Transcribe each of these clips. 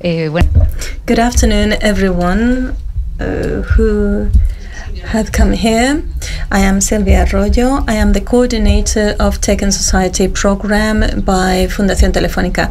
Good afternoon, everyone who have come here. I am Silvia Royo. I am the coordinator of Tech and Society program by Fundación Telefónica.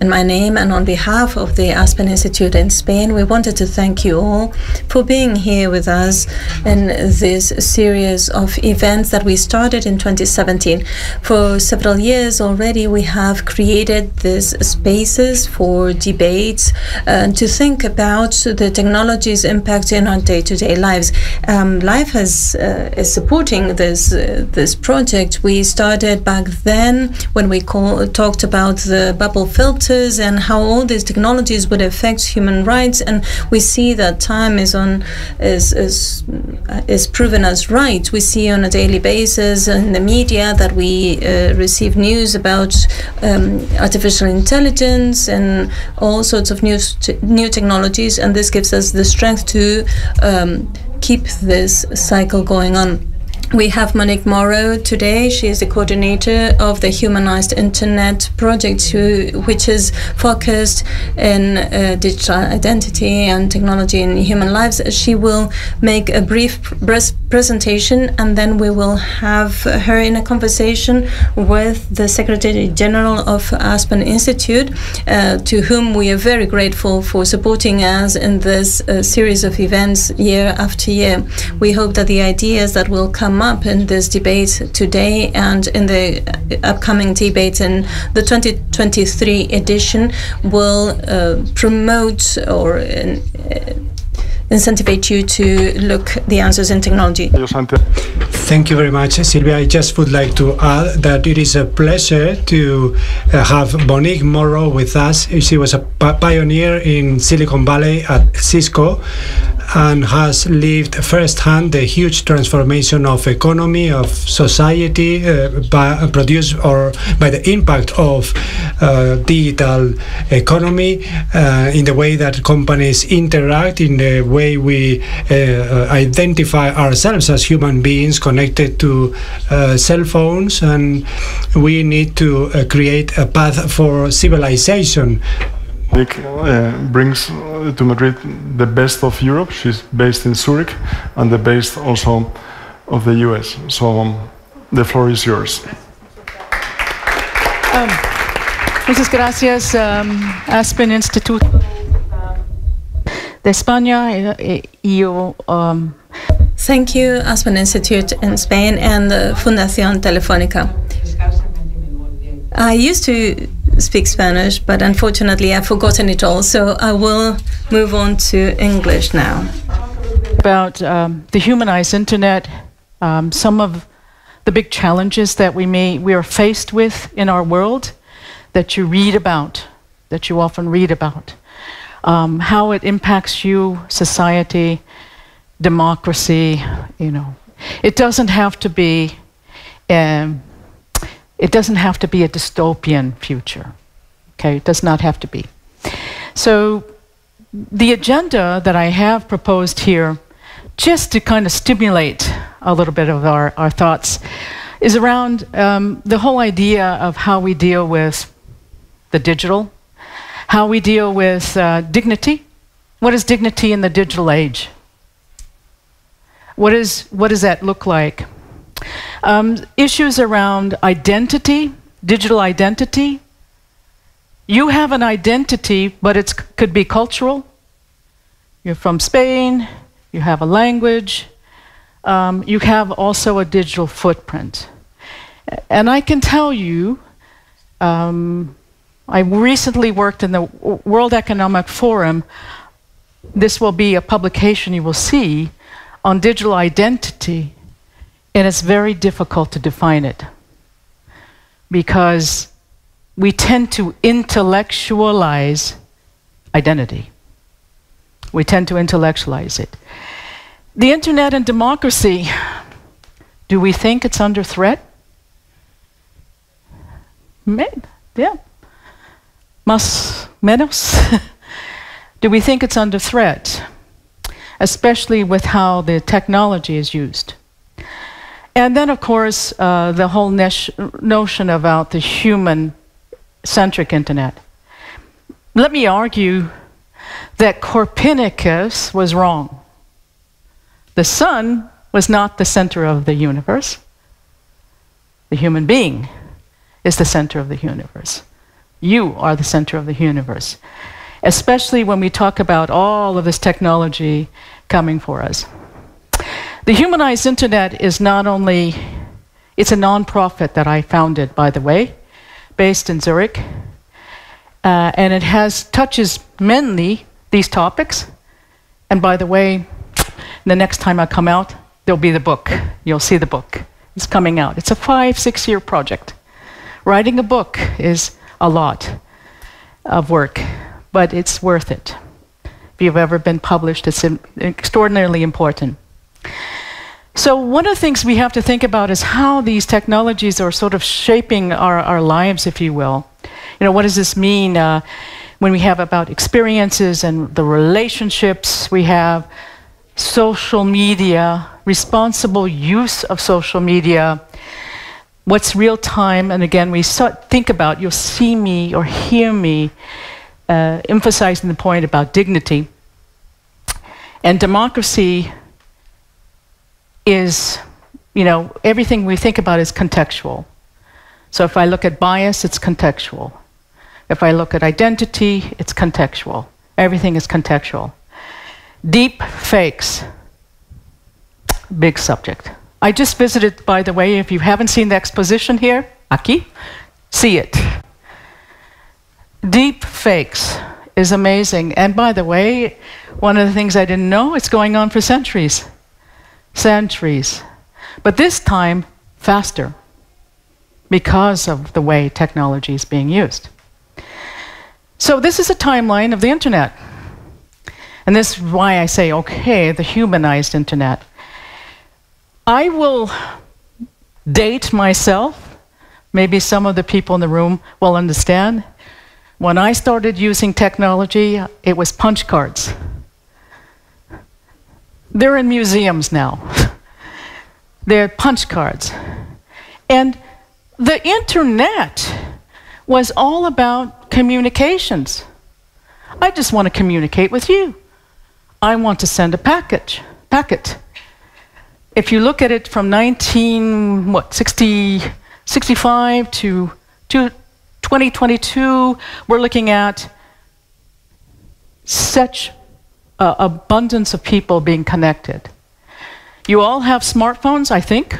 In my name and on behalf of the Aspen Institute in Spain, we wanted to thank you all for being here with us in this series of events that we started in 2017. For several years already, we have created these spaces for debates to think about the technology's impact in our day-to-day lives. Life is supporting this project. We started back then when we talked about the bubble filter and how all these technologies would affect human rights, and we see that time is proven as right. We see on a daily basis in the media that we receive news about artificial intelligence and all sorts of new technologies, and this gives us the strength to keep this cycle going on. We have Monique Morrow today. She is the coordinator of the Humanized Internet Project, which is focused in digital identity and technology in human lives. She will make a brief presentation, and then we will have her in a conversation with the Secretary General of Aspen Institute, to whom we are very grateful for supporting us in this series of events year after year. We hope that the ideas that will come up in this debate today and in the upcoming debates in the 2023 edition will promote or incentivate you to look the answers in technology. Thank you very much, Silvia. I just would like to add that it is a pleasure to have Monique Morrow with us. She was a pioneer in Silicon Valley at Cisco and has lived firsthand the huge transformation of economy, of society, by the impact of digital economy, in the way that companies interact, in the way we identify ourselves as human beings connected to cell phones, and we need to create a path for civilization. Nick brings to Madrid the best of Europe. She's based in Zurich and the best also of the US. So the floor is yours. Muchas gracias, Aspen Institute de España. Thank you, Aspen Institute in Spain and Fundación Telefónica. I used to speak Spanish, but unfortunately I've forgotten it all, so I will move on to English now. About the humanized internet, some of the big challenges that we are faced with in our world, that you read about, that you often read about, how it impacts you, society, democracy. You know, it doesn't have to be It doesn't have to be a dystopian future, okay? It does not have to be. So the agenda that I have proposed here, just to kind of stimulate a little bit of our thoughts, is around the whole idea of how we deal with the digital, how we deal with dignity. What is dignity in the digital age? What does that look like? Issues around identity, digital identity. You have an identity, but it could be cultural. You're from Spain, you have a language, you have also a digital footprint. And I can tell you, I recently worked in the World Economic Forum. This will be a publication you will see on digital identity. And it's very difficult to define it because we tend to intellectualize identity. We tend to intellectualize it. The internet and democracy, do we think it's under threat? Maybe, yeah. Más menos. Do we think it's under threat, especially with how the technology is used? And then, of course, the whole notion about the human-centric internet. let me argue that Copernicus was wrong. The sun was not the center of the universe. The human being is the center of the universe. You are the center of the universe, especially when we talk about all of this technology coming for us. The Humanized Internet is not only, it's a nonprofit that I founded, by the way, based in Zurich, and it touches mainly these topics. And by the way, the next time I come out, there'll be the book. You'll see the book. It's coming out. It's a 5-6 year project. Writing a book is a lot of work, but it's worth it. If you've ever been published, it's extraordinarily important. So one of the things we have to think about is how these technologies are sort of shaping our lives, if you will. You know, what does this mean when we have about experiences and the relationships we have, social media, responsible use of social media, what's real time, and again, we think about, you'll see me or hear me emphasizing the point about dignity. And democracy is, you know, everything we think about is contextual. So if I look at bias, it's contextual. If I look at identity, it's contextual. Everything is contextual. Deep fakes, big subject. I just visited, by the way, if you haven't seen the exposition here, aquí, see it. Deep fakes is amazing. And by the way, one of the things I didn't know, it's going on for centuries. Centuries, but this time faster because of the way technology is being used. So this is a timeline of the internet, and this is why I say, okay, the humanized internet. I will date myself, maybe some of the people in the room will understand. When I started using technology, it was punch cards. They're in museums now. They're punch cards. And the internet was all about communications. I just want to communicate with you. I want to send a packet. If you look at it from 1965 to 2022, we're looking at such abundance of people being connected. You all have smartphones, I think.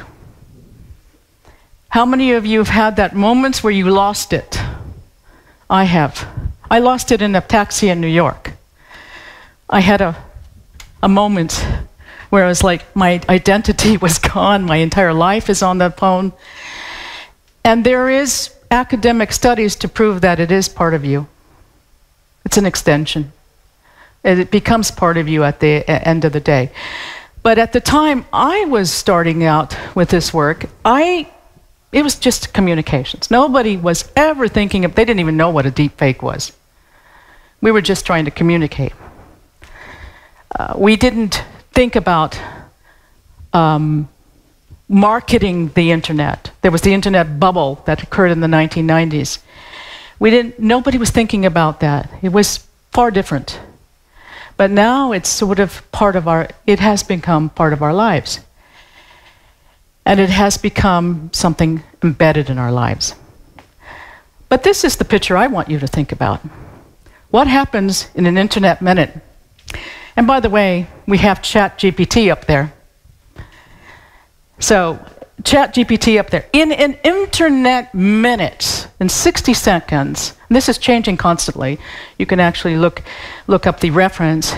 How many of you have had that moments where you lost it? I have. I lost it in a taxi in New York. I had a moment where I was like, my identity was gone, my entire life is on that phone. And there is academic studies to prove that it is part of you. It's an extension. It becomes part of you at the end of the day. But at the time I was starting out with this work, it was just communications. Nobody was ever thinking of, they didn't even know what a deep fake was. We were just trying to communicate. We didn't think about marketing the internet. There was the internet bubble that occurred in the 1990s. Nobody was thinking about that. It was far different. But now it's sort of part of it has become part of our lives. And it has become something embedded in our lives. But this is the picture I want you to think about. What happens in an internet minute? And by the way, we have ChatGPT up there. So ChatGPT up there. In an internet minute, in 60 seconds, and this is changing constantly, you can actually look up the reference.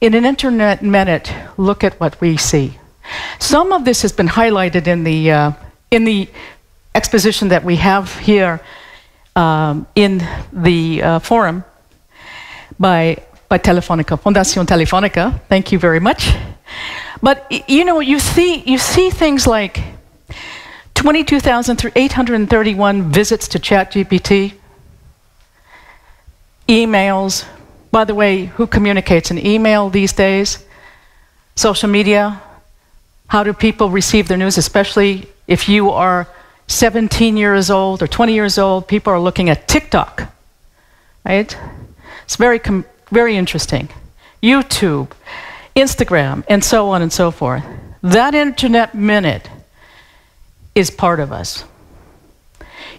In an internet minute, look at what we see. Some of this has been highlighted in the exposition that we have here in the forum by Telefónica, Fundación Telefónica. Thank you very much. But you know, you see things like 22,831 visits to ChatGPT, emails. By the way, who communicates an email these days? Social media. How do people receive their news, especially if you are 17 years old or 20 years old? People are looking at TikTok, right? It's very interesting. YouTube, Instagram, and so on and so forth. That Internet Minute is part of us.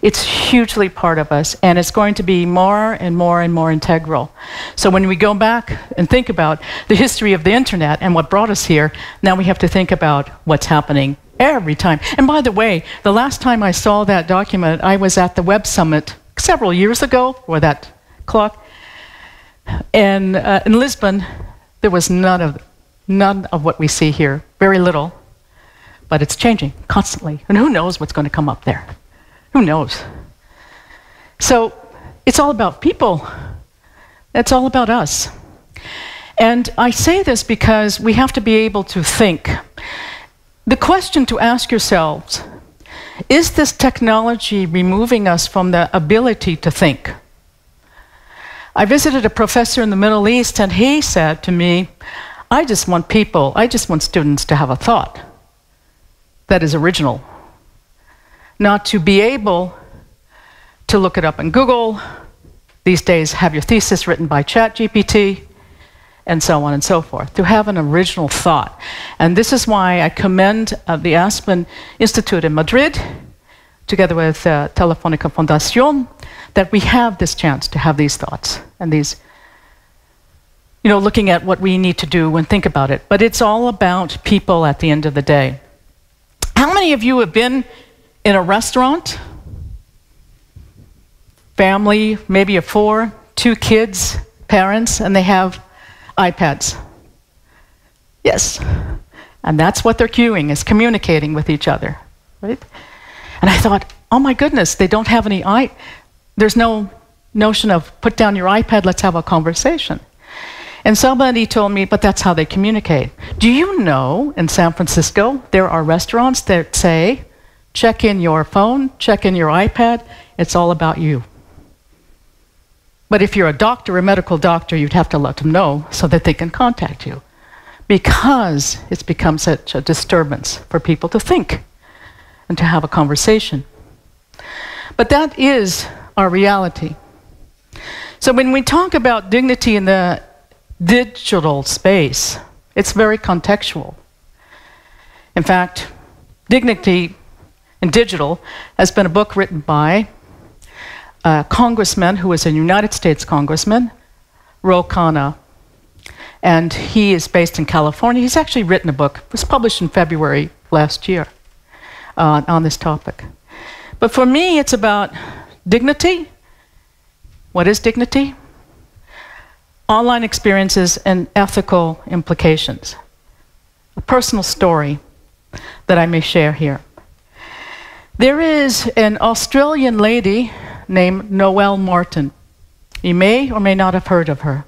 It's hugely part of us, and it's going to be more and more and more integral. So when we go back and think about the history of the Internet and what brought us here, now we have to think about what's happening every time. And by the way, the last time I saw that document, I was at the Web Summit several years ago, or that clock, and in Lisbon, there was none of what we see here, very little. But it's changing constantly, and who knows what's going to come up there. Who knows? So it's all about people. It's all about us. And I say this because we have to be able to think. The question to ask yourselves, is this technology removing us from the ability to think? I visited a professor in the Middle East, and he said to me, I just want people, I just want students to have a thought that is original. Not to be able to look it up in Google, these days have your thesis written by ChatGPT, and so on and so forth, to have an original thought. And this is why I commend the Aspen Institute in Madrid, together with Telefónica Fundación, that we have this chance to have these thoughts and these, you know, looking at what we need to do and think about it. But it's all about people at the end of the day. How many of you have been in a restaurant, family, maybe of four, two kids, parents, and they have iPads? Yes. And that's what they're queuing, is communicating with each other, right? And I thought, oh my goodness, they don't have any there's no notion of put down your iPad, let's have a conversation. And somebody told me, but that's how they communicate. Do you know in San Francisco, there are restaurants that say, check in your phone, check in your iPad, it's all about you. But if you're a doctor, a medical doctor, you'd have to let them know so that they can contact you, because it's become such a disturbance for people to think and to have a conversation. But that is our reality. So when we talk about dignity in the digital space, it's very contextual. In fact, dignity in digital has been a book written by a congressman who is a United States congressman, Ro Khanna, and he is based in California. He's actually written a book. It was published in February last year on this topic. But for me, it's about dignity. What is dignity? Online experiences and ethical implications. A personal story that I may share here. There is an Australian lady named Noelle Martin. You may or may not have heard of her.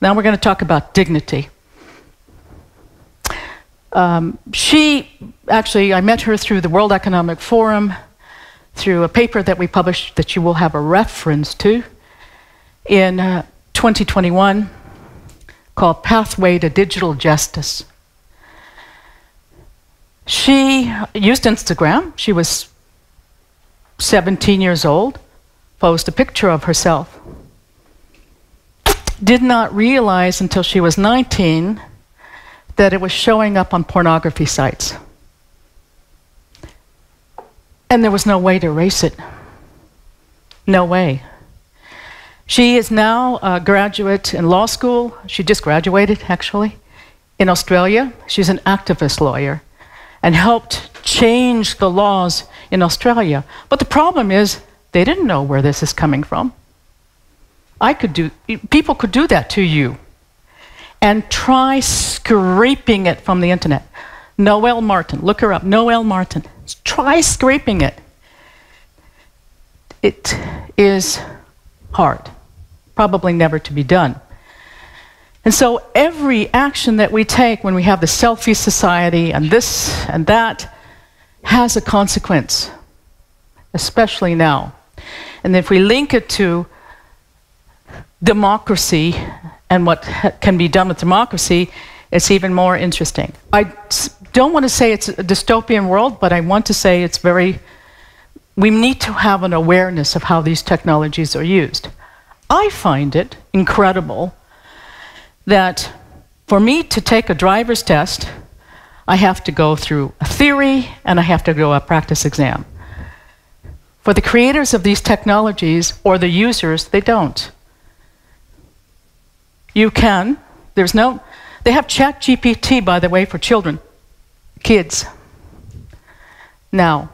Now we're going to talk about dignity. I met her through the World Economic Forum, through a paper that we published that you will have a reference to in 2021 called Pathway to Digital Justice. She used Instagram. She was 17 years old, posted a picture of herself. Did not realize until she was 19 that it was showing up on pornography sites. And there was no way to erase it. No way. She is now a graduate in law school. She just graduated, actually, in Australia. She's an activist lawyer and helped change the laws in Australia. But the problem is, they didn't know where this is coming from. People could do that to you and try scraping it from the internet. Noelle Martin, look her up, Noelle Martin. Try scraping it. It is hard, probably never to be done. And so every action that we take when we have the selfie society and this and that has a consequence, especially now. And if we link it to democracy and what can be done with democracy, it's even more interesting. I don't want to say it's a dystopian world, but I want to say it's we need to have an awareness of how these technologies are used. I find it incredible that for me to take a driver's test, I have to go through a theory and I have to go a practice exam. For the creators of these technologies or the users, they don't. You can, there's no, they have ChatGPT, by the way, for children, kids now.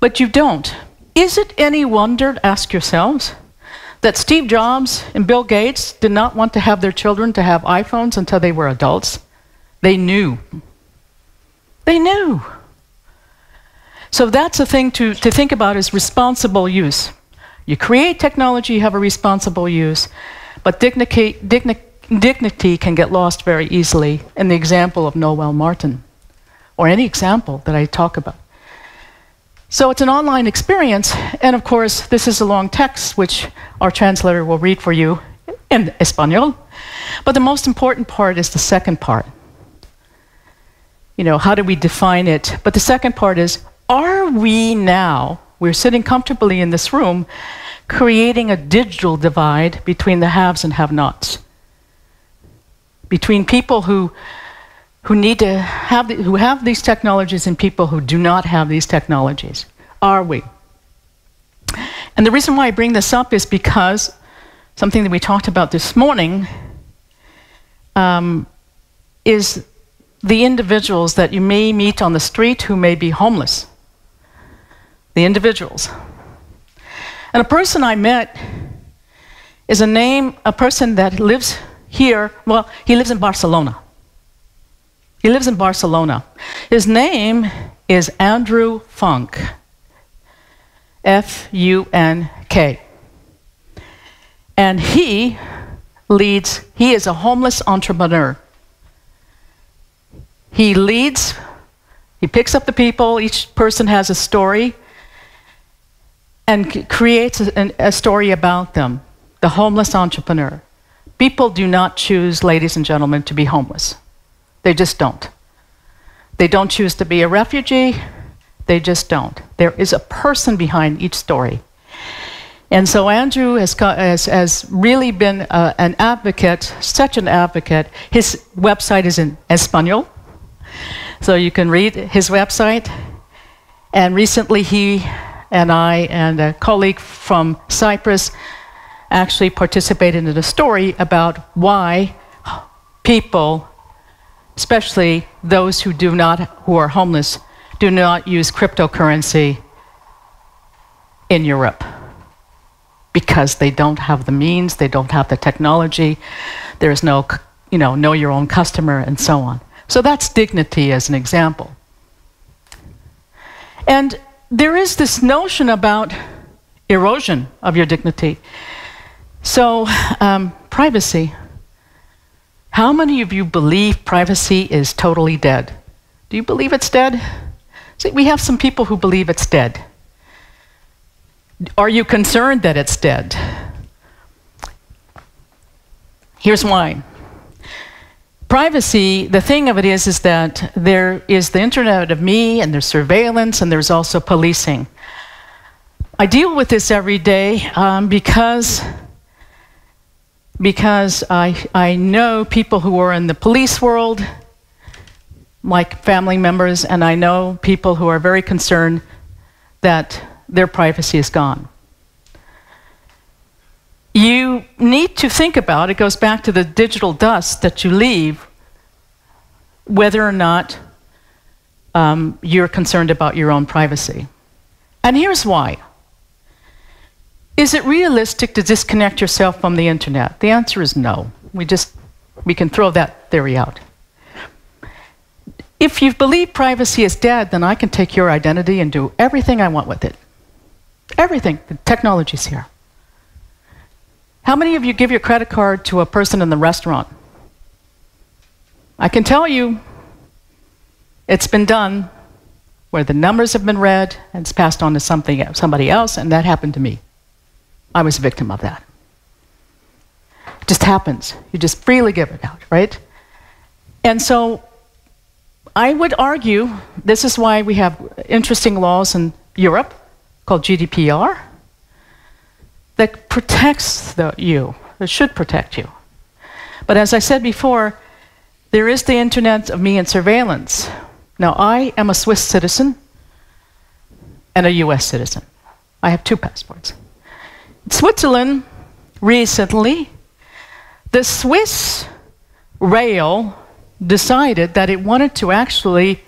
But you don't. Is it any wonder, ask yourselves, that Steve Jobs and Bill Gates did not want to have their children to have iPhones until they were adults? They knew. They knew. So that's a thing to think about, is responsible use. You create technology, you have a responsible use, but dignity can get lost very easily in the example of Noelle Martin, or any example that I talk about. So it's an online experience, and of course, this is a long text, which our translator will read for you in Espanol. But the most important part is the second part. You know, how do we define it? But the second part is, are we now, we're sitting comfortably in this room, creating a digital divide between the haves and have-nots? Between people who need to have, who have these technologies and people who do not have these technologies. Are we? And the reason why I bring this up is because something that we talked about this morning is the individuals that you may meet on the street who may be homeless. The individuals. And a person I met is a person that lives here, well, he lives in Barcelona. He lives in Barcelona. His name is Andrew Funk, F-U-N-K. And he is a homeless entrepreneur. He leads, he picks up the people, each person has a story, and creates a story about them, the homeless entrepreneur. People do not choose, ladies and gentlemen, to be homeless. They just don't. They don't choose to be a refugee. They just don't. There is a person behind each story. And so Andrew has really been an advocate, such an advocate. His website is in Espanol, so you can read his website. And recently he and I and a colleague from Cyprus actually participated in a story about why people, especially those who are homeless, do not use cryptocurrency in Europe. Because they don't have the means, they don't have the technology, there's no, you know your own customer and so on. So that's dignity as an example. And there is this notion about erosion of your dignity. So, privacy. How many of you believe privacy is totally dead? Do you believe it's dead? See, we have some people who believe it's dead. Are you concerned that it's dead? Here's why. Privacy, the thing of it is that there is the internet of me, and there's surveillance, and there's also policing. I deal with this every day because I know people who are in the police world, like family members, and I know people who are very concerned that their privacy is gone. You need to think about, it goes back to the digital dust that you leave, whether or not you're concerned about your own privacy. And here's why. Is it realistic to disconnect yourself from the internet? The answer is no. We can throw that theory out. If you believe privacy is dead, then I can take your identity and do everything I want with it. Everything. The technology's here. How many of you give your credit card to a person in the restaurant? I can tell you, it's been done where the numbers have been read and it's passed on to somebody else, and that happened to me. I was a victim of that. It just happens. You just freely give it out, right? And so I would argue, this is why we have interesting laws in Europe called GDPR. that protects you, that should protect you. But as I said before, there is the internet of me and surveillance. Now, I am a Swiss citizen and a US citizen. I have two passports. In Switzerland, recently, the Swiss rail decided that it wanted to actually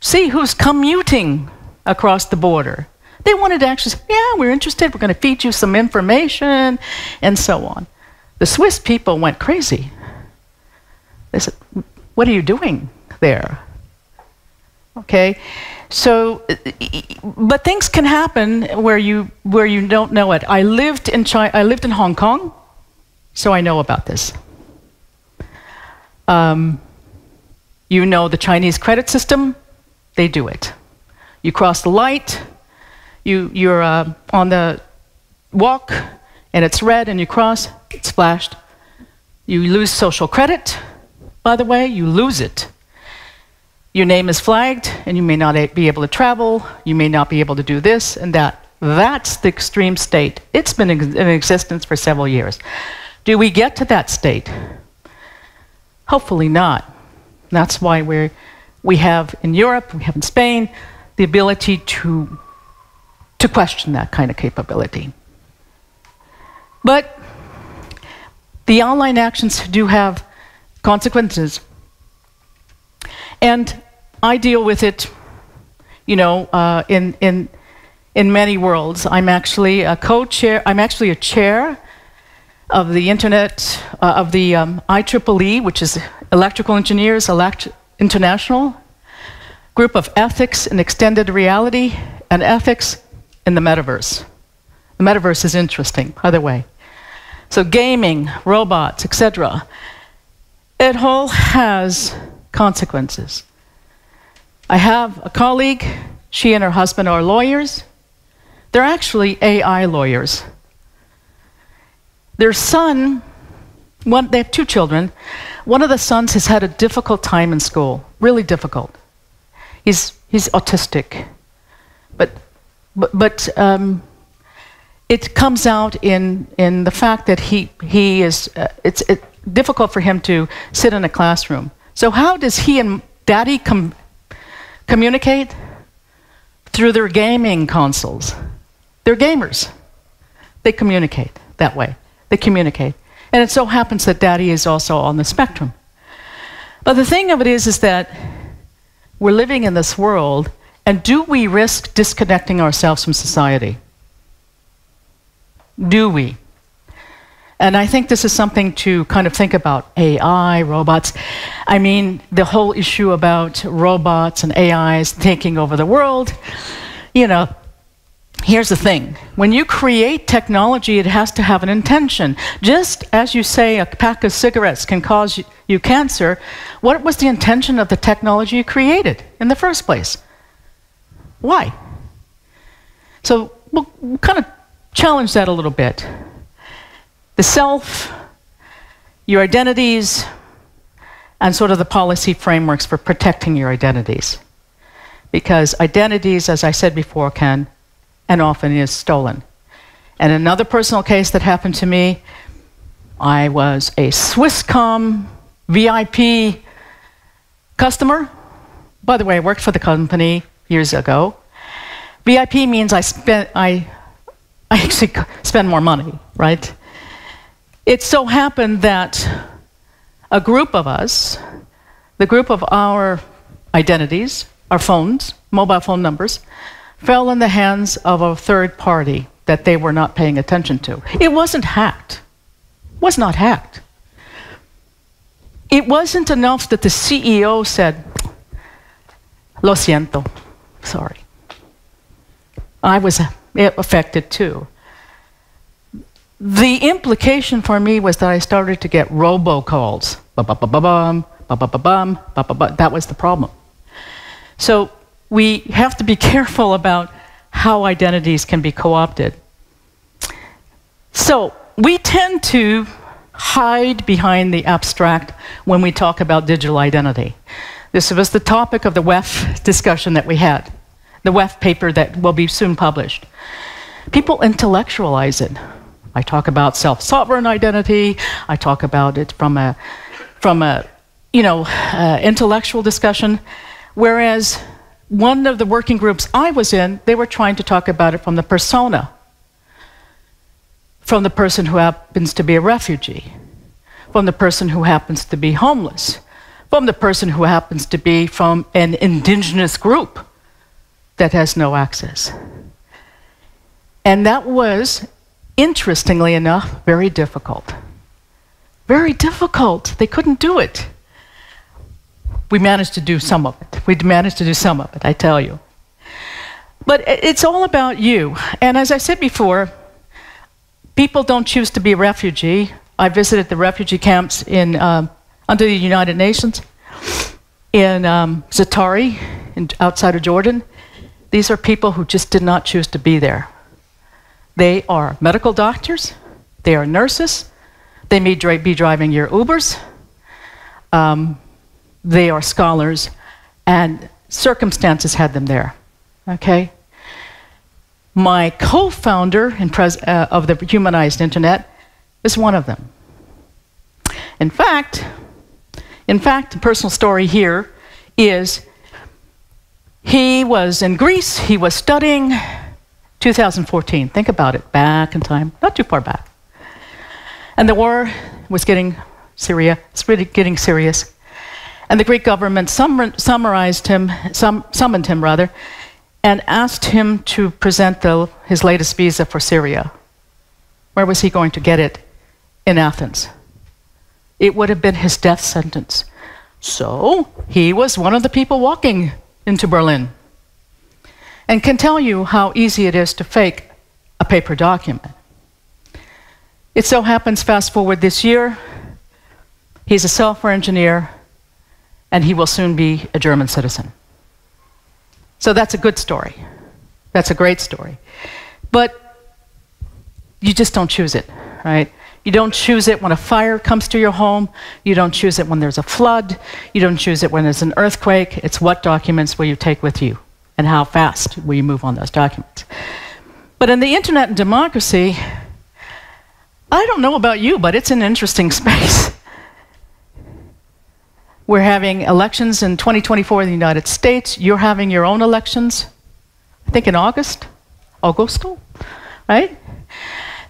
see who's commuting across the border. They wanted to actually say, yeah, we're interested, we're going to feed you some information, and so on. The Swiss people went crazy. They said, what are you doing there? Okay, so, but things can happen where you don't know it. I lived in Hong Kong, so I know about this. You know the Chinese credit system, they do it. You cross the light, you're on the walk, and it's red, and you cross, it's flashed. You lose social credit, by the way, you lose it. Your name is flagged, and you may not be able to travel, you may not be able to do this and that. That's the extreme state. It's been in existence for several years. Do we get to that state? Hopefully not. That's why we have in Europe, we have in Spain, the ability to question that kind of capability. But the online actions do have consequences. And I deal with it, you know, in many worlds. I'm actually a co-chair. I'm actually a chair of the Internet of the IEEE, which is Electrical Engineers International Group of Ethics in Extended Reality and Ethics in the Metaverse. The Metaverse is interesting, by the way. So gaming, robots, etc. It all has consequences. I have a colleague, she and her husband are lawyers. They're actually AI lawyers. Their son, they have two children. One of the sons has had a difficult time in school, really difficult. He's autistic, but it comes out in the fact that he is it's difficult for him to sit in a classroom. So how does he and daddy communicate? Through their gaming consoles. They're gamers. They communicate that way. They communicate. And it so happens that daddy is also on the spectrum. But the thing of it is that we're living in this world, and do we risk disconnecting ourselves from society? Do we? And I think this is something to kind of think about, AI, robots. I mean, the whole issue about robots and AIs taking over the world. You know, here's the thing. When you create technology, it has to have an intention. Just as you say a pack of cigarettes can cause you cancer, what was the intention of the technology you created in the first place? Why? So we'll kind of challenge that a little bit. The self, your identities, and sort of the policy frameworks for protecting your identities. Because identities, as I said before, can and often is stolen. And another personal case that happened to me, I was a Swisscom VIP customer. By the way, I worked for the company years ago. VIP means I actually spend more money, right? It so happened that a group of us, the group of our identities, our phones, mobile phone numbers, fell in the hands of a third party that they were not paying attention to. It wasn't hacked. It was not hacked. It wasn't enough that the CEO said, "Lo siento, sorry." I was affected too. The implication for me was that I started to get robocalls. Ba-ba-ba-ba-bum, ba-ba-ba-bum, ba-ba-ba. That was the problem. So we have to be careful about how identities can be co-opted. So we tend to hide behind the abstract when we talk about digital identity. This was the topic of the WEF discussion that we had, the WEF paper that will be soon published. people intellectualize it. I talk about self-sovereign identity. I talk about it from a intellectual discussion, whereas one of the working groups I was in, they were trying to talk about it from the persona, from the person who happens to be a refugee, from the person who happens to be homeless, from the person who happens to be from an indigenous group that has no access. And that was, interestingly enough, very difficult. Very difficult. They couldn't do it. We managed to do some of it. We managed to do some of it, I tell you. But it's all about you. And as I said before, people don't choose to be a refugee. I visited the refugee camps in under the United Nations, in Zatari, outside of Jordan. These are people who just did not choose to be there. They are medical doctors. They are nurses. They may be driving your Ubers. They are scholars, and circumstances had them there, okay? My co-founder of the Humanized Internet is one of them. In fact, the personal story here is he was in Greece, he was studying 2014. Think about it, back in time, not too far back. And the war was getting serious. And the Greek government summoned him rather, and asked him to present his latest visa for Syria. Where was he going to get it? In Athens. It would have been his death sentence. So he was one of the people walking into Berlin, and can tell you how easy it is to fake a paper document. It so happens, fast forward this year, he's a software engineer, and he will soon be a German citizen. So that's a good story. That's a great story. But you just don't choose it, right? You don't choose it when a fire comes to your home. You don't choose it when there's a flood. You don't choose it when there's an earthquake. It's what documents will you take with you, and how fast will you move on those documents. But in the internet and democracy, I don't know about you, but it's an interesting space. We're having elections in 2024 in the United States. You're having your own elections, I think in August, Augusto, right?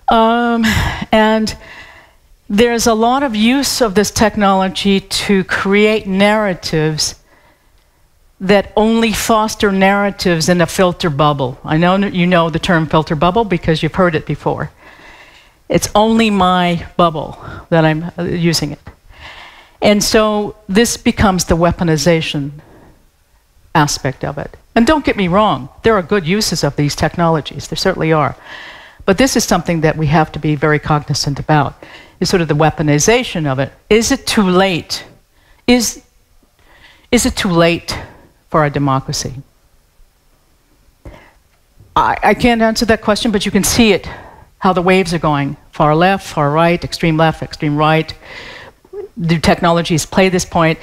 And there's a lot of use of this technology to create narratives that only foster narratives in a filter bubble. I know you know the term filter bubble because you've heard it before. It's only my bubble that I'm using it. And so this becomes the weaponization aspect of it. And don't get me wrong, there are good uses of these technologies, there certainly are. But this is something that we have to be very cognizant about, is sort of the weaponization of it. Is it too late? Is it too late for our democracy? I can't answer that question, but you can see it, how the waves are going. Far left, far right, extreme right. Do technologies play this point?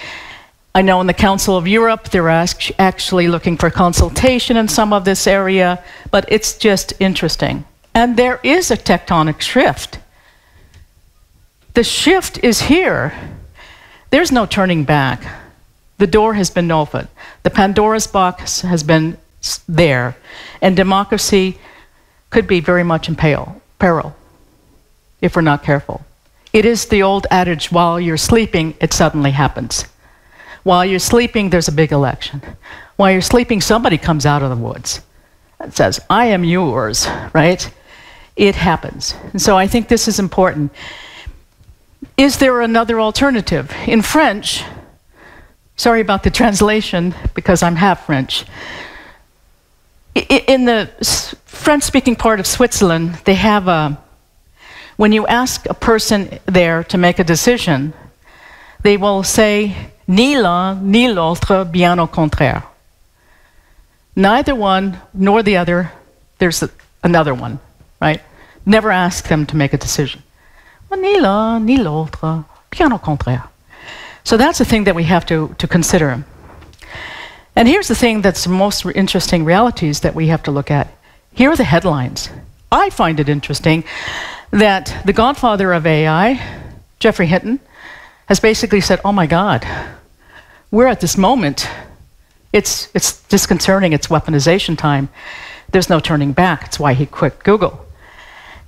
I know in the Council of Europe, they're actually looking for consultation in some of this area, but it's just interesting. And there is a tectonic shift. The shift is here. There's no turning back. The door has been opened. The Pandora's box has been there, and democracy could be very much in peril if we're not careful. It is the old adage, while you're sleeping, it suddenly happens. While you're sleeping, there's a big election. While you're sleeping, somebody comes out of the woods and says, I am yours, right? It happens. And so I think this is important. Is there another alternative? In French, sorry about the translation because I'm half French. In the French-speaking part of Switzerland, they have a when you ask a person there to make a decision, they will say, ni l'un ni l'autre, bien au contraire. Neither one nor the other, there's another one, right? Never ask them to make a decision. Well, ni l'un ni l'autre, bien au contraire. So that's the thing that we have to consider. And here's the thing that's the most interesting realities that we have to look at. Here are the headlines. I find it interesting that the godfather of AI, Geoffrey Hinton, has basically said, oh my God, we're at this moment. It's disconcerting, it's weaponization time. There's no turning back, that's why he quit Google.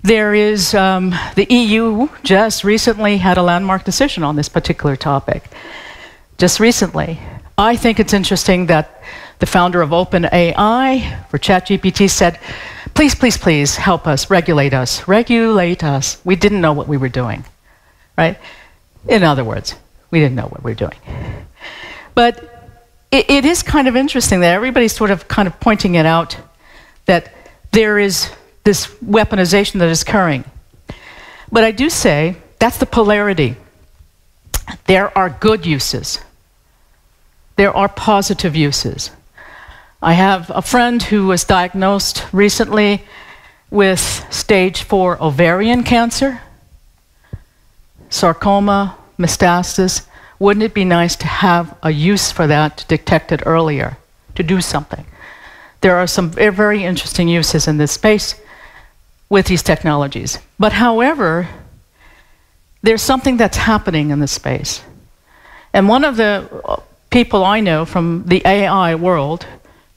There is, the EU just recently had a landmark decision on this particular topic. Just recently. I think it's interesting that the founder of OpenAI for ChatGPT said, please, please, please help us, regulate us, regulate us. We didn't know what we were doing, right? In other words, we didn't know what we were doing. But it is kind of interesting that everybody's kind of pointing it out that there is this weaponization that is occurring. But I do say that's the polarity. There are good uses. There are positive uses. I have a friend who was diagnosed recently with stage 4 ovarian cancer, sarcoma, metastasis. Wouldn't it be nice to have a use for that, to detect it earlier, to do something? There are some very interesting uses in this space with these technologies. But however, there's something that's happening in this space. And one of the people I know from the AI world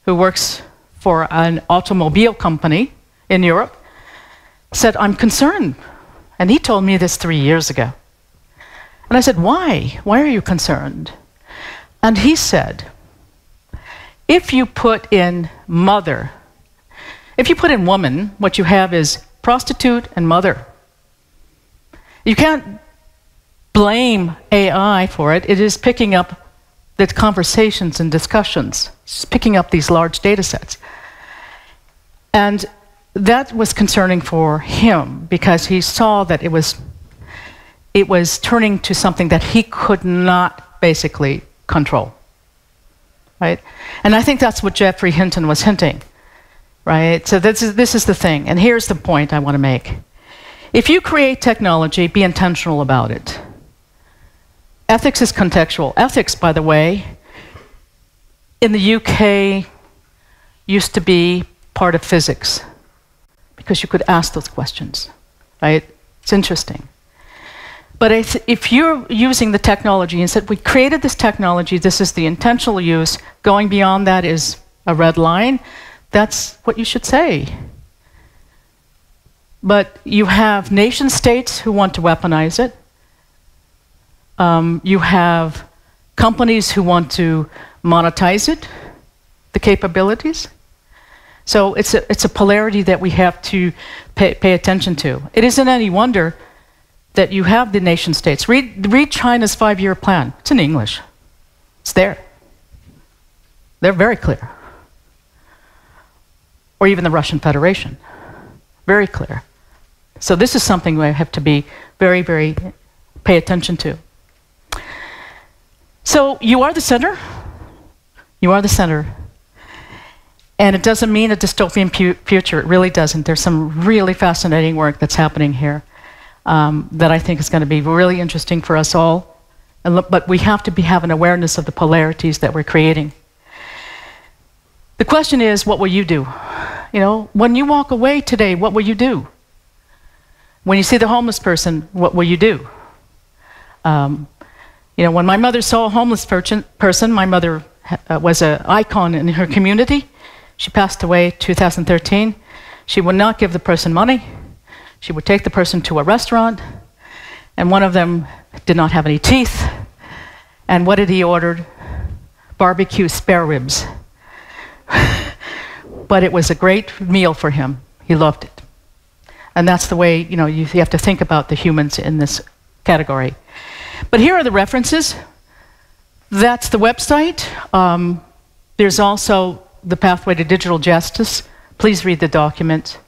who works for an automobile company in Europe said, I'm concerned. And he told me this 3 years ago. And I said, why? Why are you concerned? And he said, if you put in mother, if you put in woman, what you have is prostitute and mother. You can't blame AI for it. It is picking up the conversations and discussions, it's picking up these large data sets. And that was concerning for him because he saw that it was turning to something that he could not basically control, right? And I think that's what Geoffrey Hinton was hinting, right? So this is the thing, and here's the point I want to make. If you create technology, be intentional about it. Ethics is contextual. Ethics, by the way, in the UK used to be part of physics because you could ask those questions, right? It's interesting. But if you're using the technology and said, we created this technology, this is the intentional use, going beyond that is a red line, that's what you should say. But you have nation states who want to weaponize it. You have companies who want to monetize it, the capabilities. So it's a polarity that we have to pay attention to. It isn't any wonder that you have the nation states. Read China's 5-year plan. It's in English. It's there. They're very clear. Or even the Russian Federation. Very clear. So this is something we have to be very, very pay attention to. So you are the center. You are the center. And it doesn't mean a dystopian future. It really doesn't. There's some really fascinating work that's happening here. That I think is going to be really interesting for us all. And look, but we have to have an awareness of the polarities that we're creating. The question is, what will you do? You know, when you walk away today, what will you do? When you see the homeless person, what will you do? You know, when my mother saw a homeless person, my mother was an icon in her community. She passed away in 2013. She would not give the person money. She would take the person to a restaurant, and one of them did not have any teeth. And what did he order? Barbecue spare ribs. But it was a great meal for him. He loved it. And that's the way, you know, you have to think about the humans in this category. But here are the references. That's the website. There's also the Pathway to Digital Justice. Please read the document.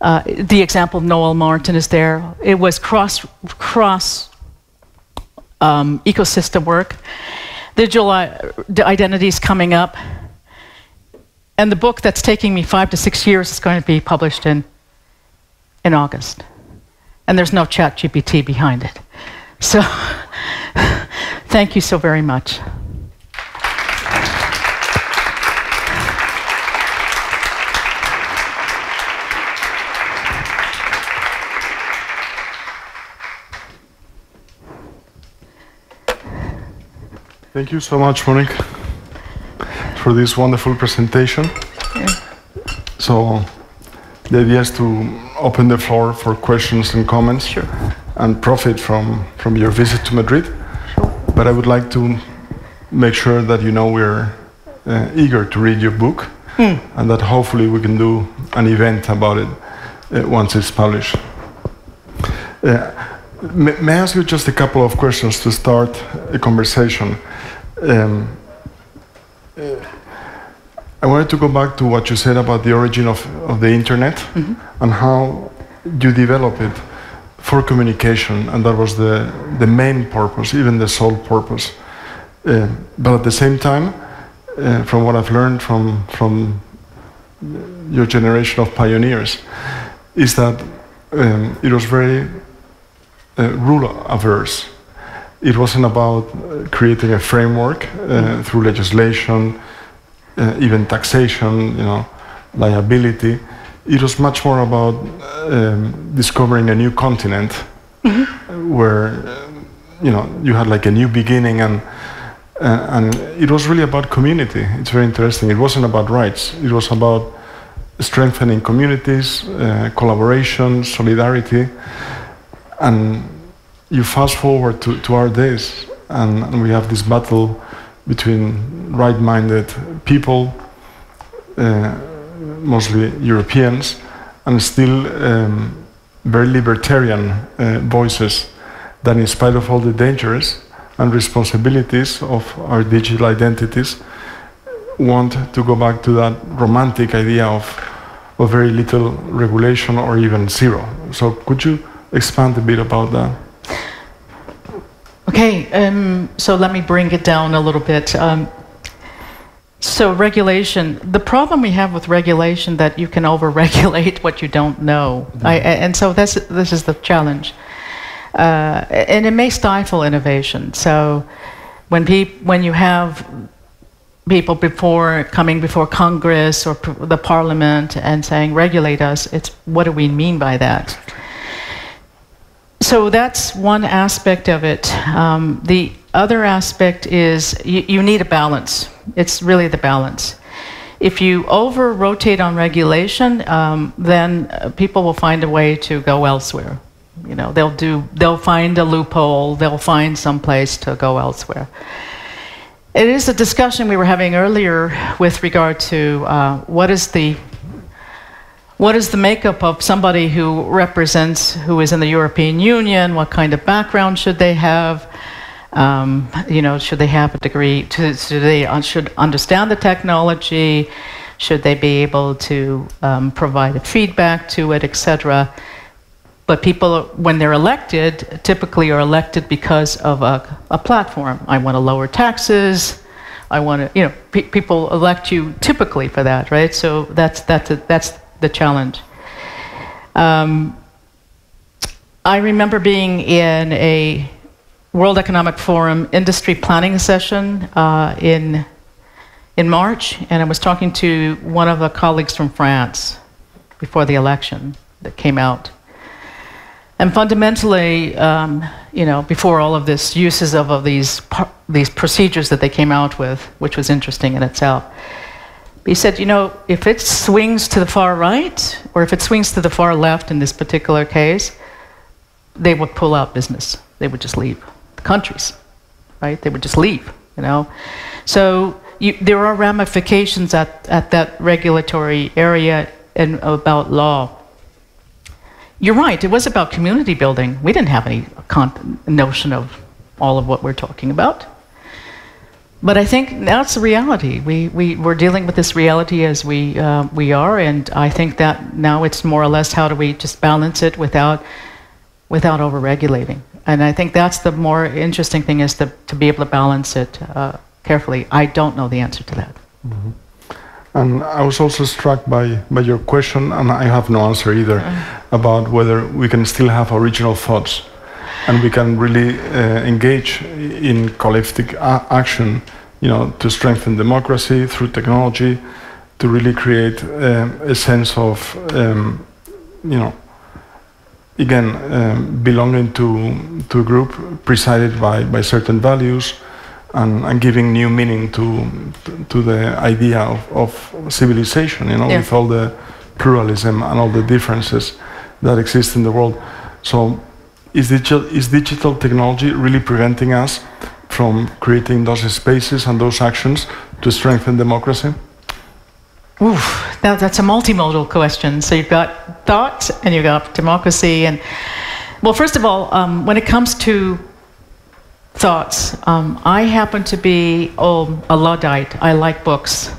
The example of Noelle Martin is there. It was cross ecosystem work. Digital identities coming up. And the book that's taking me 5 to 6 years is going to be published in August. And there's no ChatGPT behind it. So thank you so very much. Thank you so much, Monique, for this wonderful presentation. Yeah. So the idea is to open the floor for questions and comments, sure, and profit from your visit to Madrid. Sure. But I would like to make sure that you know we're eager to read your book, and that hopefully we can do an event about it once it's published. May I ask you just a couple of questions to start a conversation? I wanted to go back to what you said about the origin of the internet, and how you developed it for communication, and that was the main purpose, even the sole purpose. But at the same time, from what I've learned from your generation of pioneers, is that it was very rule averse. It wasn't about creating a framework through legislation, even taxation, you know, liability. It was much more about discovering a new continent, where you know, you had like a new beginning, and it was really about community. It's very interesting. It wasn't about rights. It was about strengthening communities, collaboration, solidarity. And you fast forward to our days, and we have this battle between right-minded people, mostly Europeans, and still very libertarian voices that, in spite of all the dangers and responsibilities of our digital identities, want to go back to that romantic idea of very little regulation or even zero. So could you expand a bit about that? Okay, so let me bring it down a little bit. So regulation, the problem we have with regulation that you can over-regulate what you don't know. And so this is the challenge. And it may stifle innovation. So when you have people coming before Congress or the Parliament and saying, regulate us, it's what do we mean by that? So that's one aspect of it. The other aspect is you need a balance. It's really the balance. If you over-rotate on regulation, then people will find a way to go elsewhere. You know, they'll find a loophole. They'll find some place to go elsewhere. It is a discussion we were having earlier with regard to what is the makeup of somebody who is in the European Union? What kind of background should they have? You know, should they have a degree? Should they understand the technology? Should they be able to provide feedback to it, etc.? But people, when they're elected, typically are elected because of a platform. I want to lower taxes. I want to, you know, people elect you typically for that, right? So that's the challenge. I remember being in a World Economic Forum industry planning session in March, and I was talking to one of the colleagues from France before the election that came out. And fundamentally, you know, before all of this uses of these procedures that they came out with, which was interesting in itself. He said, you know, if it swings to the far right, or if it swings to the far left in this particular case, they would pull out business. They would just leave the countries, right? They would just leave, you know? So there are ramifications at that regulatory area and about law. You're right, it was about community building. We didn't have any notion of all of what we're talking about. But I think that's the reality. We're dealing with this reality as we are, and I think that now it's more or less how do we just balance it without over-regulating. And I think that's the more interesting thing, is to be able to balance it carefully. I don't know the answer to that. Mm-hmm. And I was also struck by your question, and I have no answer either, about whether we can still have original thoughts. And we can really engage in collective action, you know, to strengthen democracy through technology, to really create a sense of, you know, again, belonging to a group presided by certain values, and giving new meaning to the idea of civilization, you know, yeah, with all the pluralism and all the differences that exist in the world. So is digital technology really preventing us from creating those spaces and those actions to strengthen democracy? Oof, now that's a multimodal question. So you've got thought and you've got democracy. And well, first of all, when it comes to thoughts, I happen to be a Luddite. I like books.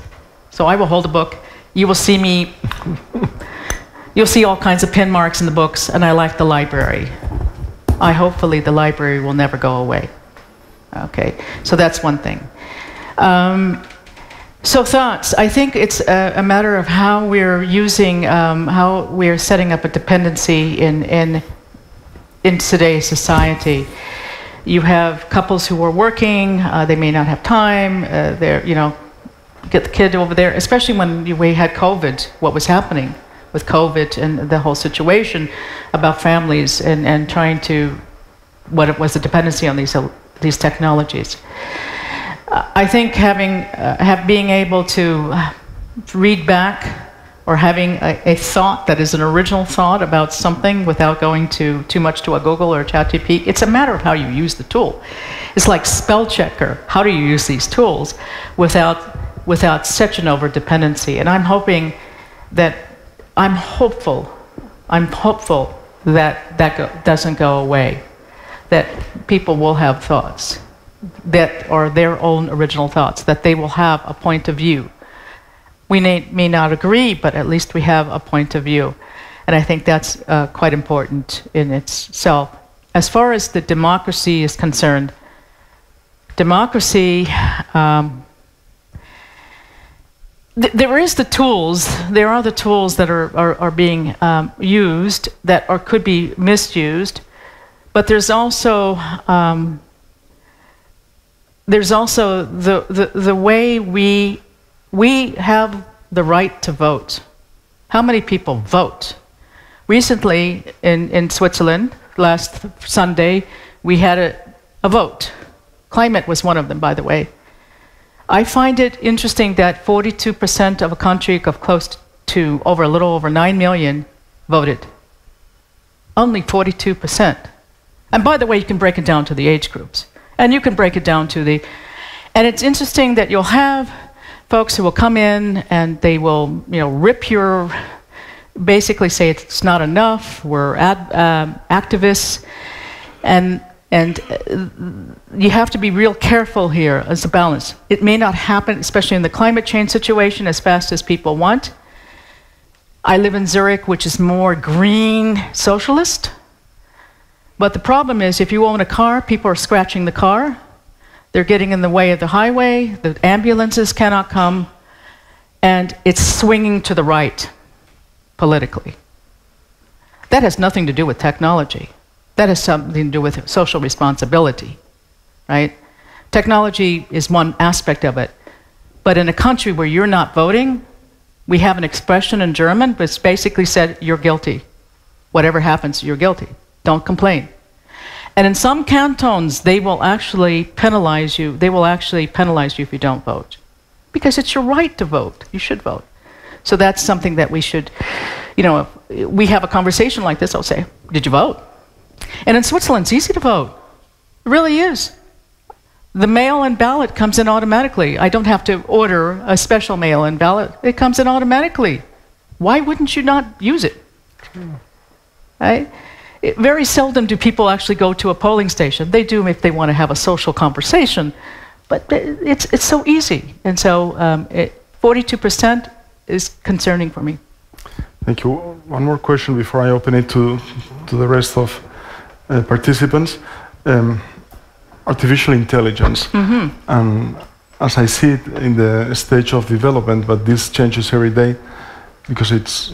So I will hold a book. You will see me, you'll see all kinds of pin marks in the books, and I like the library. Hopefully the library will never go away. Okay, so that's one thing. So thoughts, I think it's a matter of how we're using, how we're setting up a dependency in today's society. You have couples who are working, they may not have time, they're, you know, get the kid over there, especially when we had COVID, what was happening with COVID and the whole situation about families and trying to, what it was, the dependency on these technologies. I think having, being able to read back or having a thought that is an original thought about something without going to too much to a Google or ChatGPT, it's a matter of how you use the tool. It's like spell checker. How do you use these tools without such an over-dependency? And I'm hoping that, I'm hopeful that doesn't go away, that people will have thoughts that are their own original thoughts, that they will have a point of view. We may not agree, but at least we have a point of view. And I think that's quite important in itself. As far as the democracy is concerned, democracy, there is the tools, there are the tools that are being used, that could be misused, but there's also the way we have the right to vote. How many people vote? Recently in Switzerland, last Sunday, we had a vote. Climate was one of them, by the way. I find it interesting that 42% of a country of close to over a little over 9 million voted. Only 42%. And by the way, you can break it down to the age groups. And you can break it down to the... And it's interesting that you'll have folks who will come in and they will, you know, rip your... basically say it's not enough, we're activists. And you have to be real careful here as a balance. It may not happen, especially in the climate change situation, as fast as people want. I live in Zurich, which is more green socialist. But the problem is, if you own a car, people are scratching the car. They're getting in the way of the highway. The ambulances cannot come. And it's swinging to the right, politically. That has nothing to do with technology. That has something to do with social responsibility, right? Technology is one aspect of it. But in a country where you're not voting, we have an expression in German which basically said, you're guilty. Whatever happens, you're guilty. Don't complain. And in some cantons, they will actually penalize you. They will actually penalize you if you don't vote. Because it's your right to vote. You should vote. So that's something that we should, you know, if we have a conversation like this, I'll say, did you vote? And in Switzerland, it's easy to vote. It really is. The mail-in ballot comes in automatically. I don't have to order a special mail-in ballot. It comes in automatically. Why wouldn't you not use it? True. Right? Very seldom do people actually go to a polling station. They do if they want to have a social conversation. But it's so easy. And so 42% is concerning for me. Thank you. One more question before I open it to the rest of... participants, artificial intelligence. Mm-hmm. And as I see it in the stage of development, but this changes every day because it's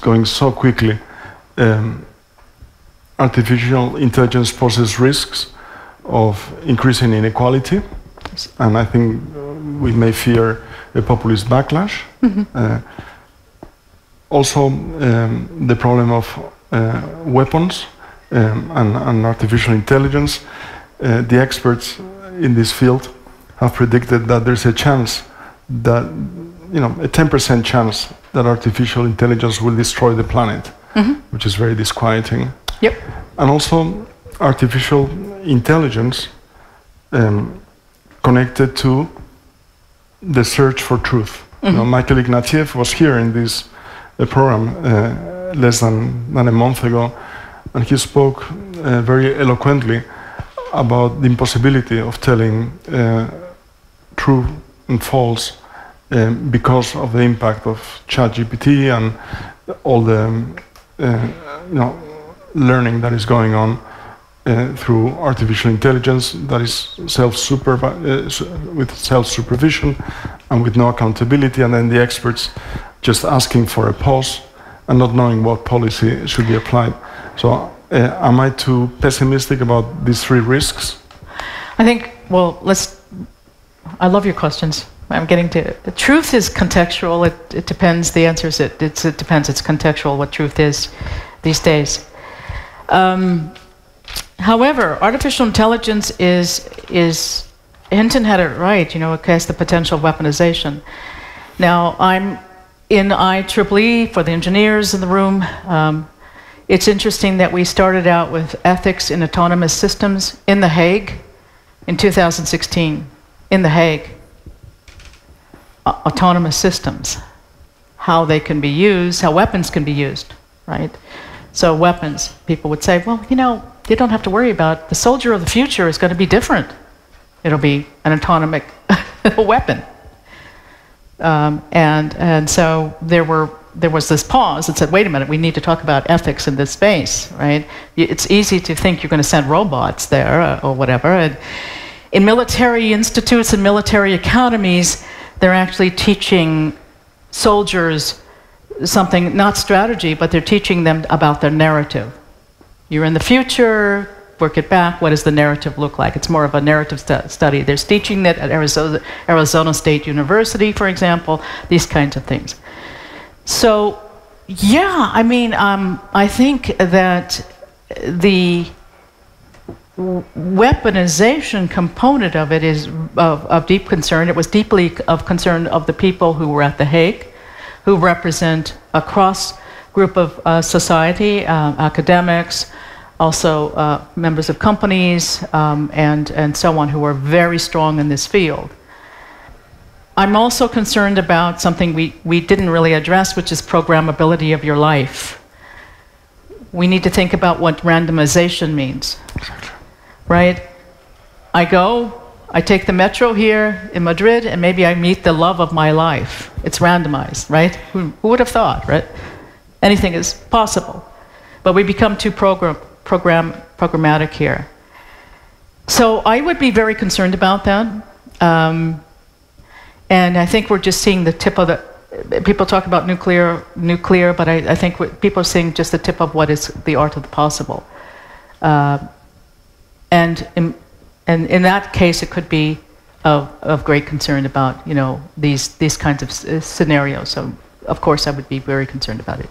going so quickly. Artificial intelligence poses risks of increasing inequality, and I think we may fear a populist backlash. Mm-hmm. Also, the problem of weapons. And artificial intelligence, the experts in this field have predicted that there's a chance that, you know, a 10% chance that artificial intelligence will destroy the planet, which is very disquieting. Yep. And also artificial intelligence connected to the search for truth. You know, Michael Ignatieff was here in this program less than a month ago, and he spoke very eloquently about the impossibility of telling true and false because of the impact of ChatGPT and all the you know, learning that is going on through artificial intelligence that is with self-supervision and with no accountability, and then the experts just asking for a pause and not knowing what policy should be applied. So am I too pessimistic about these three risks? I think, well, I love your questions. I'm getting to it. The truth is contextual. It depends. The answer is it depends. It's contextual what truth is these days. However, artificial intelligence is Hinton had it right. You know, it has the potential of weaponization. Now, I'm in IEEE for the engineers in the room. It's interesting that we started out with ethics in autonomous systems in The Hague in 2016. In The Hague. Autonomous systems. How they can be used, how weapons can be used, right? So weapons, people would say, well, you know, you don't have to worry about, the soldier of the future is going to be different. It'll be an autonomous weapon. And so there was this pause that said, wait a minute, we need to talk about ethics in this space, right? It's easy to think you're going to send robots there or whatever. And in military institutes and military academies, they're actually teaching soldiers something, not strategy, but they're teaching them about their narrative. You're in the future, work it back, what does the narrative look like? It's more of a narrative study. They're teaching that at Arizona State University, for example, these kinds of things. So, yeah, I mean, I think that the weaponization component of it is of deep concern. It was deeply of concern of the people who were at The Hague, who represent a cross group of society, academics, also members of companies, and so on, who are very strong in this field. I'm also concerned about something we didn't really address, which is programmability of your life. We need to think about what randomization means, right? I take the metro here in Madrid, and maybe I meet the love of my life. It's randomized, right? Who would have thought, right? Anything is possible. But we become too programmatic here. So I would be very concerned about that. And I think we're just seeing the tip of the... People talk about nuclear, but I think people are seeing just the tip of what is the art of the possible. And in that case, it could be of great concern about, you know, these kinds of scenarios. So, of course, I would be very concerned about it.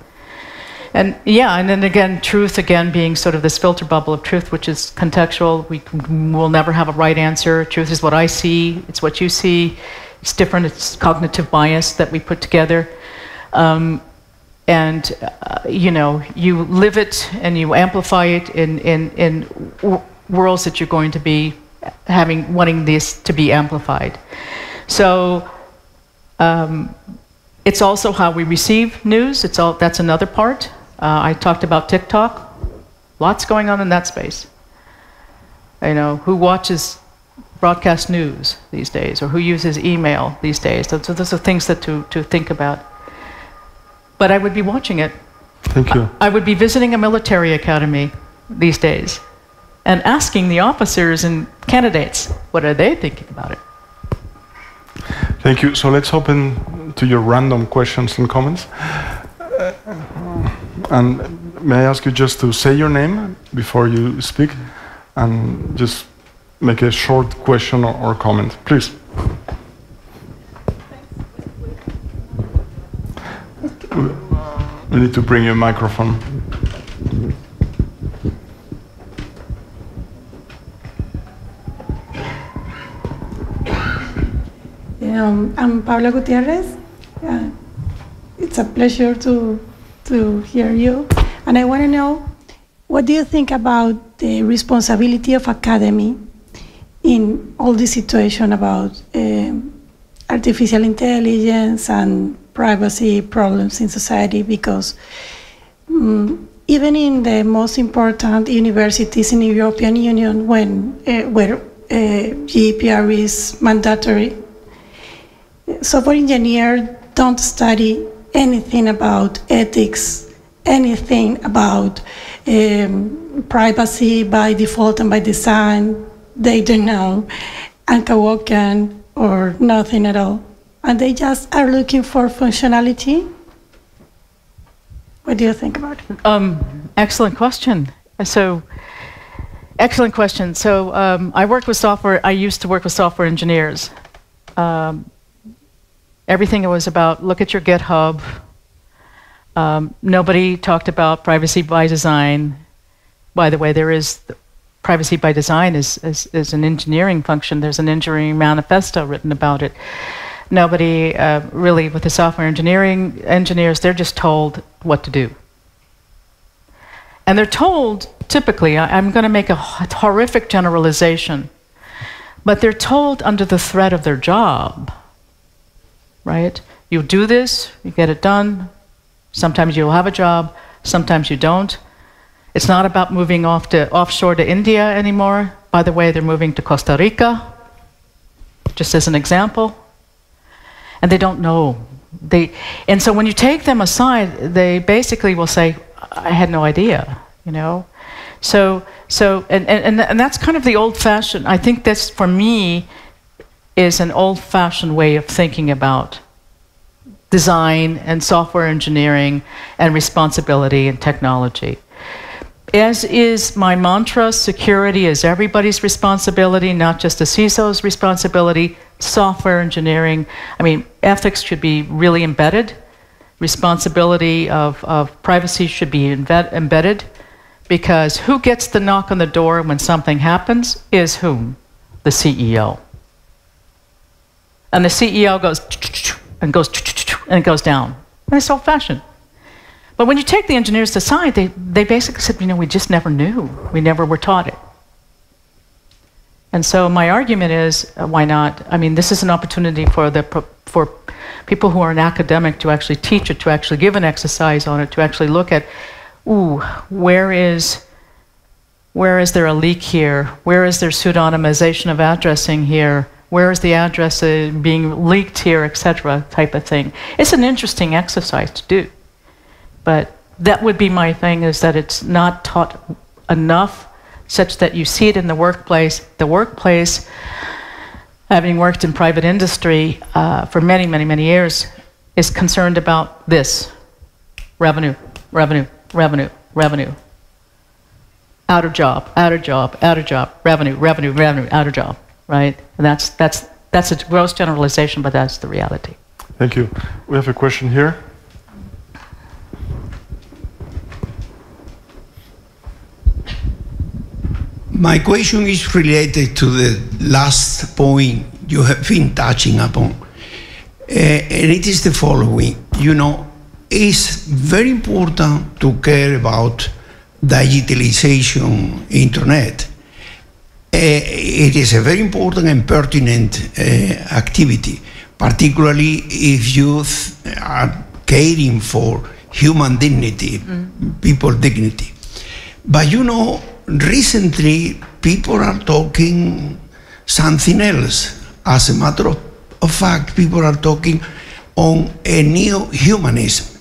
And yeah, and then again, truth again being sort of this filter bubble of truth, which is contextual. We will never have a right answer. Truth is what I see. It's what you see. It's different. It's cognitive bias that we put together. You know, you live it and you amplify it in worlds that you're going to be wanting this to be amplified. So, it's also how we receive news. That's another part. I talked about TikTok. Lots going on in that space. You know, who watches broadcast news these days, or who uses email these days. So those are things that to think about. But I would be watching it. Thank you. I would be visiting a military academy these days and asking the officers and candidates, what are they thinking about it? Thank you. So let's open to your random questions and comments. And may I ask you just to say your name before you speak and just make a short question or comment, please. We need to bring you a microphone. I'm Paula Gutierrez. It's a pleasure to hear you. And I want to know, what do you think about the responsibility of academy in all this situation about artificial intelligence and privacy problems in society? Because even in the most important universities in the European Union, where GDPR is mandatory, software engineers don't study anything about ethics, anything about privacy by default and by design. They don't know Ankawokan or nothing at all. And they just are looking for functionality. What do you think about it? Excellent question. I work with software. I used to work with software engineers. Everything was about, look at your GitHub. Nobody talked about privacy by design. By the way, there is privacy by design is an engineering function. There's an engineering manifesto written about it. Nobody really, with the software engineers, they're just told what to do. And they're told, typically, I'm going to make a horrific generalization, but they're told under the threat of their job, right? You do this, you get it done. Sometimes you'll have a job, sometimes you don't. It's not about moving offshore to India anymore. By the way, they're moving to Costa Rica, just as an example. And they don't know. And so when you take them aside, they basically will say, I had no idea, you know? And that's kind of the old-fashioned, I think that's, for me, is an old-fashioned way of thinking about design and software engineering and responsibility and technology. As is my mantra, security is everybody's responsibility, not just the CISO's responsibility. Software engineering, I mean, ethics should be really embedded. Responsibility of privacy should be embedded, because who gets the knock on the door when something happens is whom? The CEO. And the CEO goes, and goes, and it goes down. And it's old-fashioned. But when you take the engineers aside, they basically said, you know, we just never knew. We never were taught it. And so my argument is, why not? I mean, this is an opportunity for people who are in academic to actually teach it, to actually give an exercise on it, to actually look at, ooh, where is there a leak here? Where is there pseudonymization of addressing here? Where is the address being leaked here, etc. type of thing. It's an interesting exercise to do. But that would be my thing, is that it's not taught enough, such that you see it in the workplace. The workplace, having worked in private industry for many, many, many years, is concerned about this. Revenue, revenue, revenue, revenue. Out of job, out of job, out of job. Revenue, revenue, revenue, out of job, right? And that's a gross generalization, but that's the reality. Thank you. We have a question here. My question is related to the last point you have been touching upon, and it is the following. You know, it's very important to care about digitalization internet. It is a very important and pertinent activity, particularly if you are caring for human dignity, people's dignity. But you know, recently, people are talking something else. As a matter of fact, people are talking on a new humanism,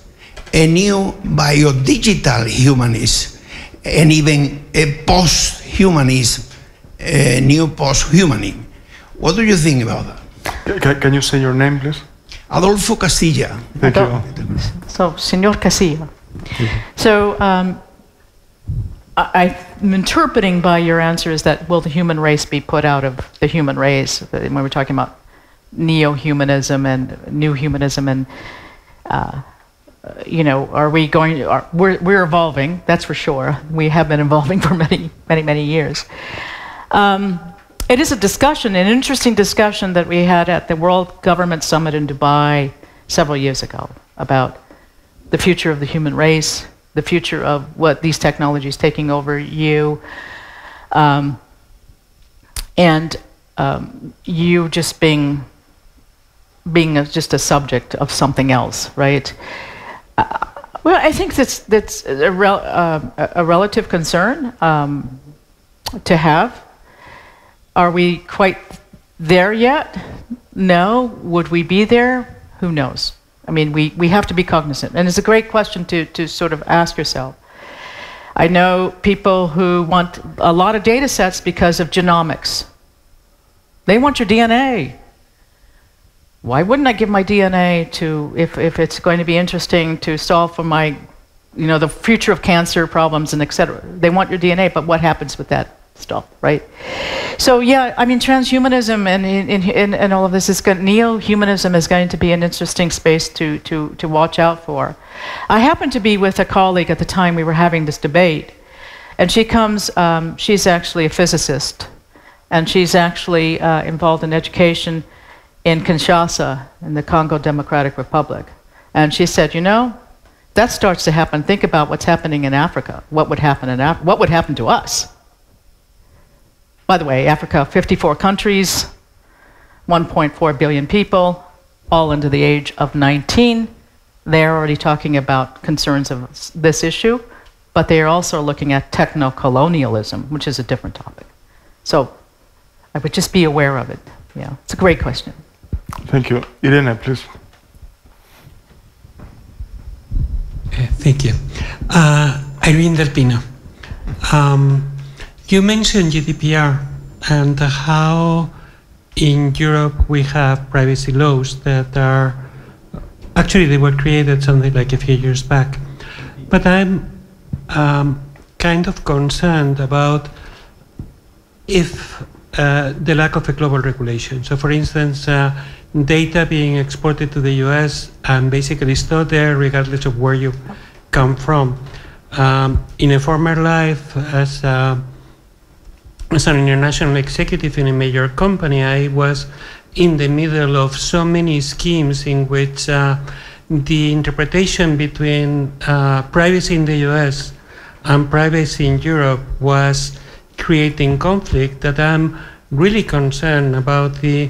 a new biodigital humanism, and even a post-humanism, a new post-humanism. What do you think about that? Can you say your name, please? Adolfo Castilla. Thank you. So, Senor Castilla. So, I'm interpreting by your answer is that, will the human race be put out of the human race? When we're talking about neo-humanism and new humanism, and you know, are we going? We're evolving. That's for sure. We have been evolving for many, many, many years. It is a discussion, an interesting discussion that we had at the World Government Summit in Dubai several years ago about the future of the human race, the future of what these technologies taking over you. You just being just a subject of something else, right? Well, I think that's a relative concern to have. Are we quite there yet? No. Would we be there? Who knows? I mean, we have to be cognizant. And it's a great question to sort of ask yourself. I know people who want a lot of data sets because of genomics. They want your DNA. Why wouldn't I give my DNA to, if it's going to be interesting to solve for my, you know, the future of cancer problems and et cetera. They want your DNA, but what happens with that stuff, right? So yeah, I mean, transhumanism and all of this is going, neo-humanism is going to be an interesting space to watch out for. I happened to be with a colleague at the time we were having this debate, and she comes, she's actually a physicist, and she's actually involved in education in Kinshasa, in the Congo Democratic Republic. And she said, you know, that starts to happen. Think about what's happening in Africa. What would happen in Africa? What would happen to us? By the way, Africa, 54 countries, 1.4 billion people, all under the age of 19. They're already talking about concerns of this issue, but they are also looking at techno-colonialism, which is a different topic. So I would just be aware of it. Yeah, it's a great question. Thank you. Irene, please. Thank you. Irene Del Pino. You mentioned GDPR and how in Europe we have privacy laws that are, actually they were created something like a few years back. But I'm kind of concerned about if the lack of a global regulation. So for instance, data being exported to the US and basically stored there regardless of where you come from. In a former life as an international executive in a major company, I was in the middle of so many schemes in which the interpretation between privacy in the US and privacy in Europe was creating conflict, that I'm really concerned about the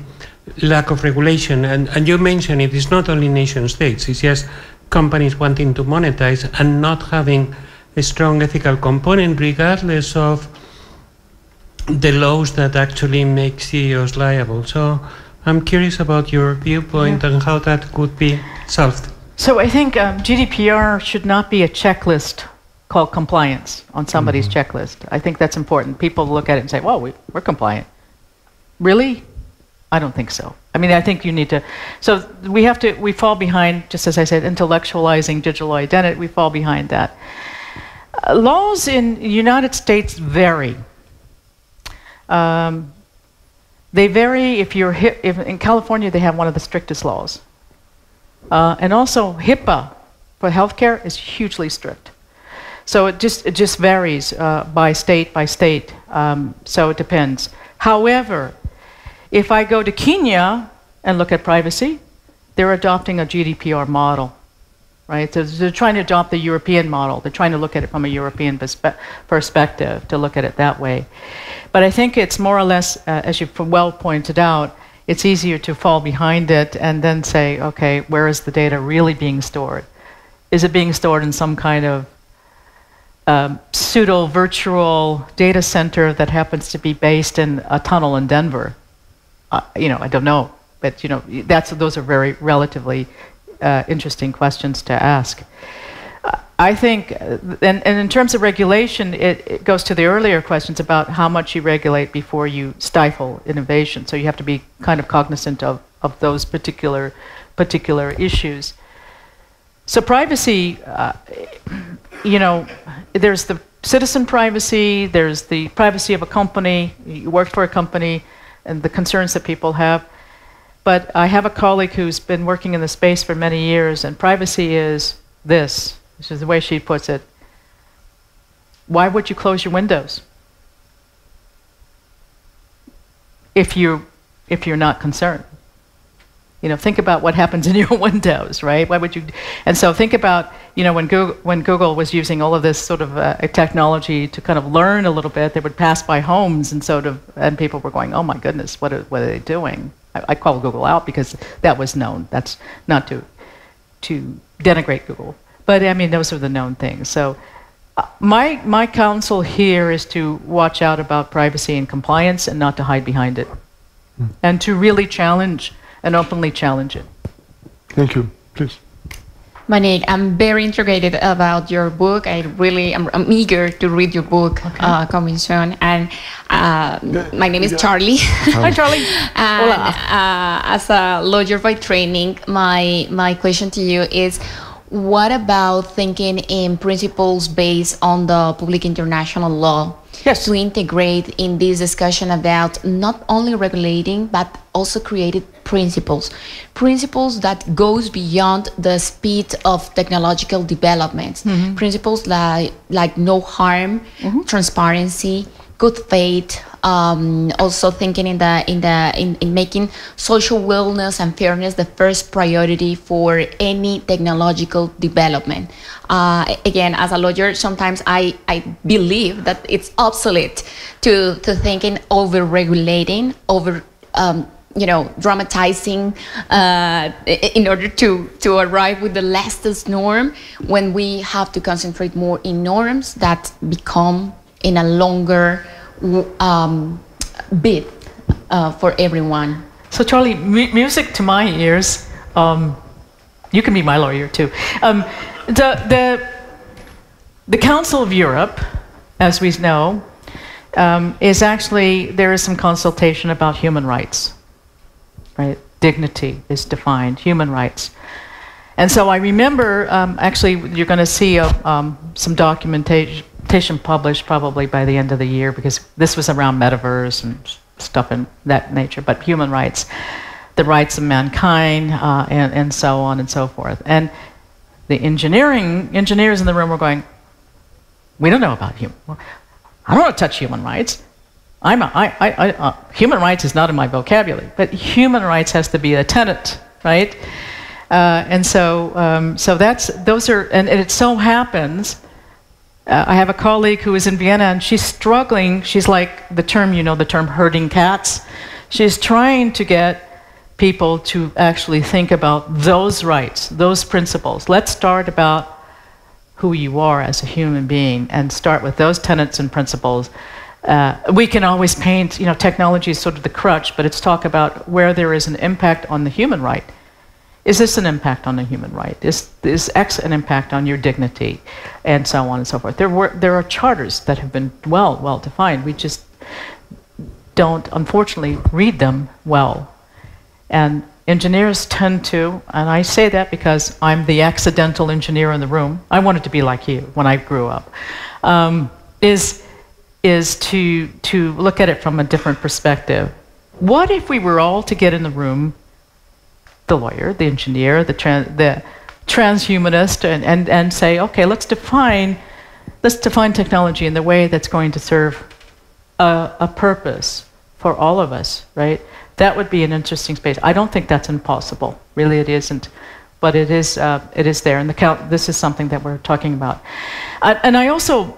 lack of regulation. And you mentioned it is not only nation states, it's just companies wanting to monetize and not having a strong ethical component, regardless of the laws that actually make CEOs liable. So I'm curious about your viewpoint and how that could be solved. So I think GDPR should not be a checklist called compliance on somebody's checklist. I think that's important. People look at it and say, well, we're compliant. Really? I don't think so. I mean, I think you need to, so we fall behind, just as I said, intellectualizing digital identity, we fall behind that. Laws in the United States vary. They vary if you're, if in California they have one of the strictest laws. And also HIPAA for healthcare is hugely strict. So it just varies by state, so it depends. However, if I go to Kenya and look at privacy, they're adopting a GDPR model, right? So they're trying to adopt the European model. They're trying to look at it from a European perspective, to look at it that way. But I think it's more or less, as you well pointed out, it's easier to fall behind it and then say, okay, where is the data really being stored? Is it being stored in some kind of pseudo-virtual data center that happens to be based in a tunnel in Denver? You know, I don't know, but you know, those are very relatively interesting questions to ask. I think, and in terms of regulation, it goes to the earlier questions about how much you regulate before you stifle innovation. So you have to be kind of cognizant of those particular issues. So privacy, you know, there's the citizen privacy, there's the privacy of a company, you work for a company, and the concerns that people have. But I have a colleague who's been working in the space for many years, and privacy is this. This is the way she puts it. Why would you close your windows? if you're not concerned. You know, think about what happens in your windows, right? Why would you? And so think about, you know, when Google was using all of this sort of technology to kind of learn a little bit, they would pass by homes and sort of, and people were going, oh my goodness, what are they doing? I call Google out because that was known. That's not to denigrate Google, but I mean those are the known things. So my counsel here is to watch out about privacy and compliance and not to hide behind it, and to really challenge. And openly challenge it. Thank you. Please. Monique, I'm very intrigued about your book. I'm eager to read your book, okay. Coming soon. And my name is Charlie. Hi, Charlie. And, hola. As a lawyer by training, my question to you is, what about thinking in principles based on the public international law? Yes. To integrate in this discussion about not only regulating, but also created principles that goes beyond the speed of technological developments, mm-hmm. principles like no harm, mm-hmm. transparency, good faith, also thinking in making social wellness and fairness the first priority for any technological development. Again, as a lawyer, sometimes I believe that it's obsolete to think in over-regulating, dramatizing in order to arrive with the latest norm, when we have to concentrate more in norms that become in a longer bid for everyone. So Charlie, music to my ears. You can be my lawyer too. The Council of Europe, as we know, is actually, there is some consultation about human rights, right? Dignity is defined, human rights. And so I remember, actually, you're going to see some documentation published probably by the end of the year, because this was around metaverse and stuff in that nature, but human rights, the rights of mankind, and so on and so forth. And the engineers in the room were going, we don't know about human. I don't want to touch human rights. Human rights is not in my vocabulary, but human rights has to be a tenet, right? So and it so happens. I have a colleague who is in Vienna, and she's struggling. She's like the term herding cats. She's trying to get people to actually think about those rights, those principles. Let's start about who you are as a human being and start with those tenets and principles. We can always paint, technology is sort of the crutch, but it's talk about where there is an impact on the human right. Is this an impact on a human right? Is X an impact on your dignity? And so on and so forth. There are charters that have been well defined. We just don't, unfortunately, read them well. And engineers tend to, and I say that because I'm the accidental engineer in the room. I wanted to be like you when I grew up. Is to look at it from a different perspective. What if we were all to get in the room, the lawyer, the engineer, the transhumanist, and say, okay, let's define technology in the way that's going to serve a purpose for all of us, right? That would be an interesting space. I don't think that's impossible. Really, it isn't, but it is there. And this is something that we're talking about. And I also,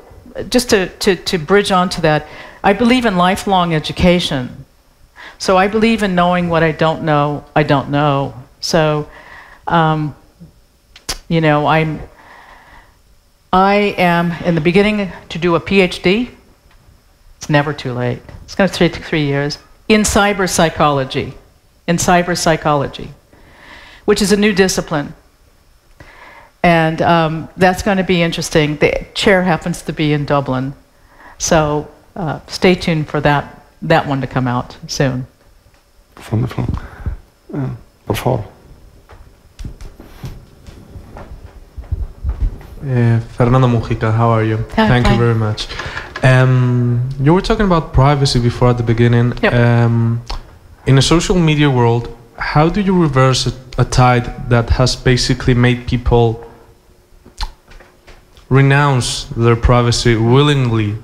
just to bridge on to that, I believe in lifelong education. So I believe in knowing what I don't know. So, I am in the beginning to do a PhD. It's never too late. It's going to take 3 years in cyber psychology, which is a new discipline. And that's going to be interesting. The chair happens to be in Dublin. So stay tuned for that one to come out soon. Wonderful. Por favor. Fernando Mujica, how are you? Thank you very much. You were talking about privacy before at the beginning. Yep. In a social media world, how do you reverse a tide that has basically made people renounce their privacy willingly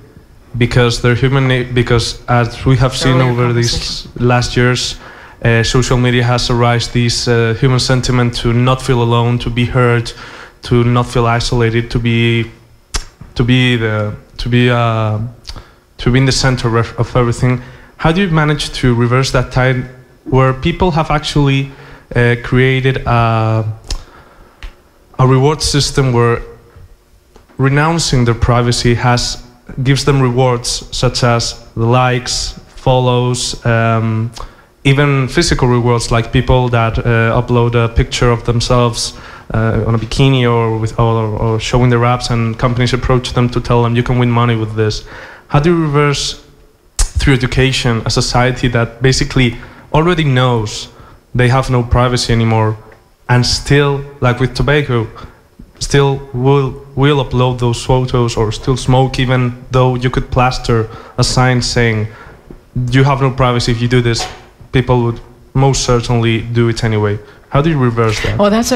because they're human. Because as we have seen over these last years, social media has aroused this human sentiment to not feel alone, to be heard, to not feel isolated, to be in the center of everything. How do you manage to reverse that tide, where people have actually created a reward system where renouncing their privacy gives them rewards such as the likes, follows, even physical rewards like people that upload a picture of themselves on a bikini or showing their apps, and companies approach them to tell them you can win money with this. How do you reverse through education a society that basically already knows they have no privacy anymore, and still, like with tobacco, still will upload those photos, or still smoke, even though you could plaster a sign saying you have no privacy if you do this? People would most certainly do it anyway. How do you reverse that? Well, that's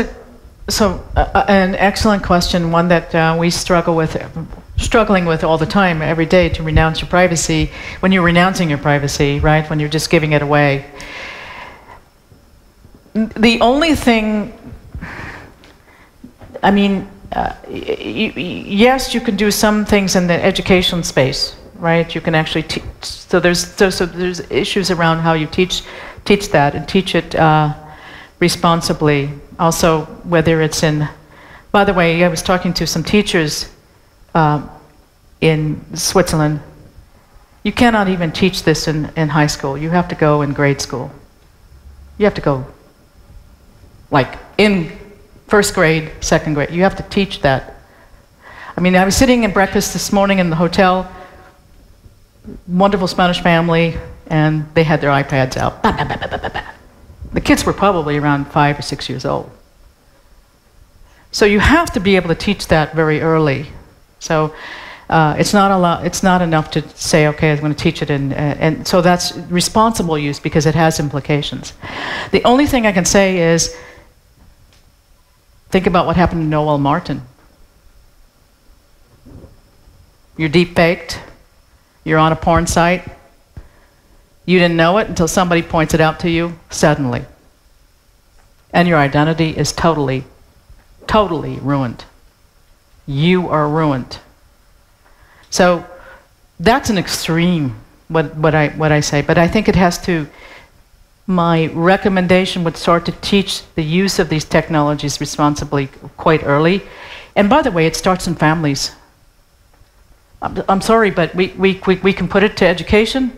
an excellent question, one that we struggling with all the time, every day, to renounce your privacy. When you're renouncing your privacy, right? When you're just giving it away. The only thing, I mean, yes, you can do some things in the education space, right? You can actually teach. So there's issues around how you teach that, and teach it responsibly. Also, whether it's in. By the way, I was talking to some teachers in Switzerland. You cannot even teach this in high school. You have to go in grade school. You have to go, like, in first grade, second grade. You have to teach that. I mean, I was sitting at breakfast this morning in the hotel, wonderful Spanish family, and they had their iPads out. Bah, bah, bah, bah, bah, bah. The kids were probably around 5 or 6 years old. So you have to be able to teach that very early. So it's not enough to say, okay, I'm going to teach it, and so that's responsible use, because it has implications. The only thing I can say is, think about what happened to Noelle Martin. You're deep-faked, you're on a porn site, you didn't know it until somebody points it out to you suddenly. And your identity is totally, totally ruined. You are ruined. So that's an extreme, what I say, but I think it has to, my recommendation would start to teach the use of these technologies responsibly quite early. And by the way, it starts in families. I'm sorry, but we can put it to education,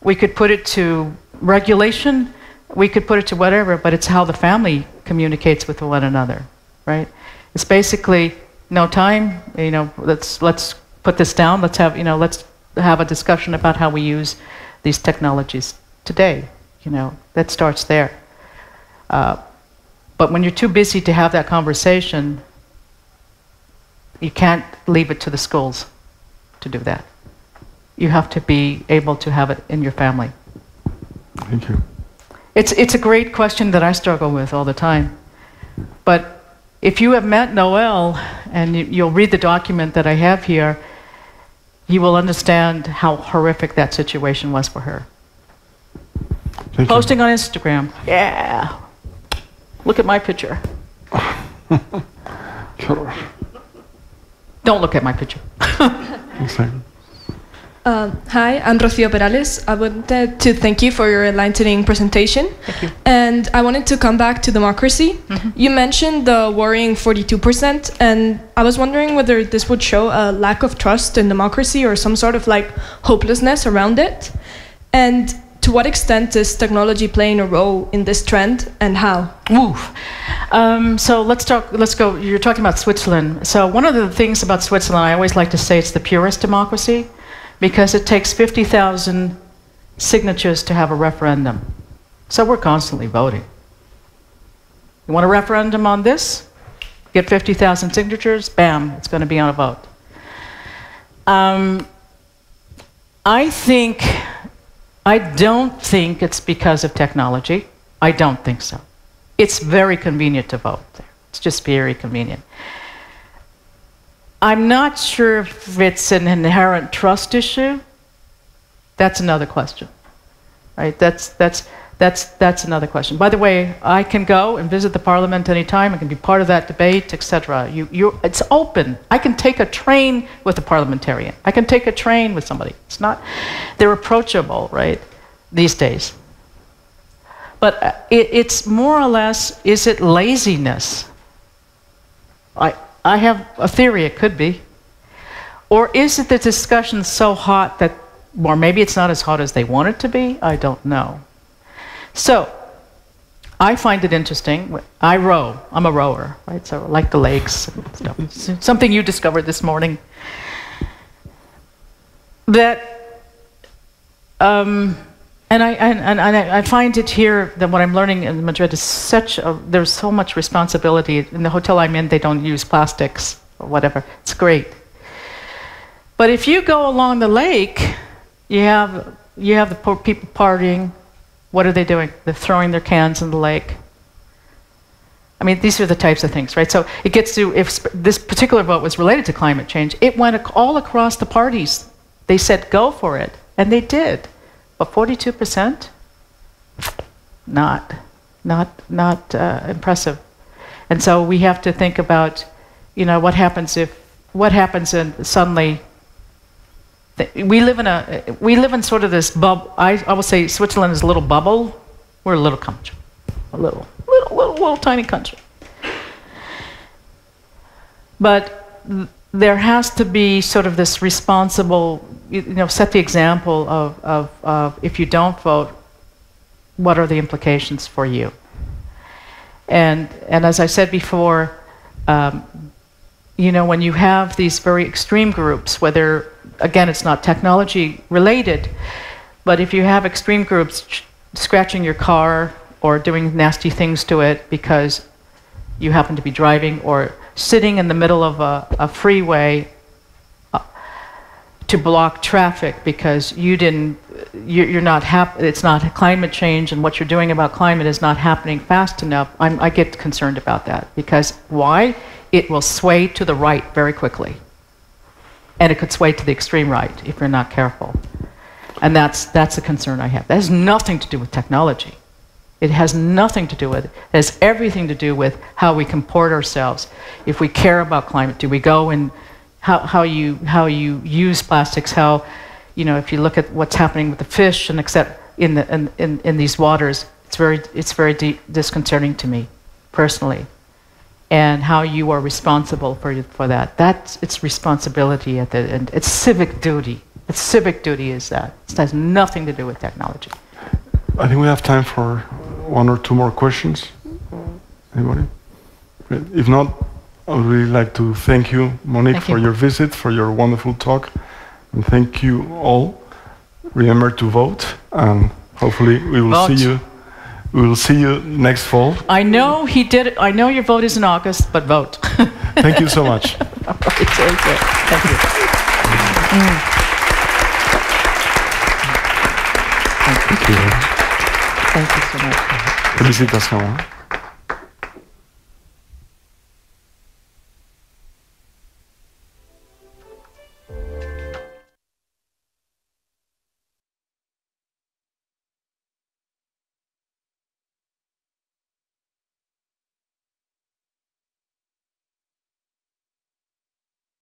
we could put it to regulation, we could put it to whatever, but it's how the family communicates with one another, right? It's basically, no time, you know, let's put this down, let's have a discussion about how we use these technologies today. You know, that starts there. But when you're too busy to have that conversation, you can't leave it to the schools to do that. You have to be able to have it in your family. Thank you. It's a great question that I struggle with all the time. But if you have met Noelle, and you'll read the document that I have here, you will understand how horrific that situation was for her. Thank Posting you. On Instagram. Yeah. Look at my picture. Don't look at my picture. Hi, I'm Rocío Perales. I wanted to thank you for your enlightening presentation. Thank you. And I wanted to come back to democracy. Mm-hmm. You mentioned the worrying 42%, and I was wondering whether this would show a lack of trust in democracy or some sort of like hopelessness around it. And to what extent is technology playing a role in this trend, and how? Oof. So let's go, you're talking about Switzerland. So one of the things about Switzerland, I always like to say it's the purest democracy, because it takes 50,000 signatures to have a referendum. So we're constantly voting. You want a referendum on this? Get 50,000 signatures, bam, it's going to be on a vote. I don't think it's because of technology. I don't think so. It's very convenient to vote there. It's just very convenient. I'm not sure if it's an inherent trust issue. That's another question, right? That's another question. By the way, I can go and visit the parliament anytime. I can be part of that debate, etc. It's open. I can take a train with a parliamentarian. I can take a train with somebody. It's not, they're approachable, right, these days. But it's more or less, is it laziness? I have a theory, it could be. Or is it the discussion so hot that, or maybe it's not as hot as they want it to be? I don't know. So, I find it interesting. I row. I'm a rower, right? So I like the lakes and stuff. Something you discovered this morning. That, and I find it here that what I'm learning in Madrid is such a, there's so much responsibility. In the hotel I'm in, they don't use plastics or whatever. It's great. But if you go along the lake, you have the poor people partying. What are they doing? They're throwing their cans in the lake. I mean, these are the types of things, right? So it gets to, if this particular vote was related to climate change, it went all across the parties. They said, go for it. And they did. But 42%? Not impressive. And so we have to think about, you know, what happens if suddenly, we live in sort of this bubble. I will say Switzerland is a little bubble. We're a little country, a little tiny country. But there has to be sort of this responsible, you know, set the example of if you don't vote, what are the implications for you? And as I said before, you know, when you have these very extreme groups, whether again, it's not technology related, but if you have extreme groups scratching your car or doing nasty things to it because you happen to be driving or sitting in the middle of a freeway to block traffic because it's not climate change and what you're doing about climate is not happening fast enough, I get concerned about that because why? It will sway to the right very quickly. And it could sway to the extreme right if you're not careful. And that's a concern I have. That has nothing to do with technology. It has nothing to do with it. It has everything to do with how we comport ourselves. If we care about climate, do we go and how you use plastics, how, you know, if you look at what's happening with the fish and except in these waters, it's very disconcerting to me personally. And how you are responsible for that. It's responsibility at the end. It's civic duty. It's civic duty is that. It has nothing to do with technology. I think we have time for one or two more questions. Anybody? If not, I would really like to thank you, Monique, for your visit, for your wonderful talk. And thank you all. Remember to vote, and hopefully we will see you. We will see you next fall. I know your vote is in August, but vote. Thank you so much. All right, thank you. Thank you. Thank you so much. Félicitations.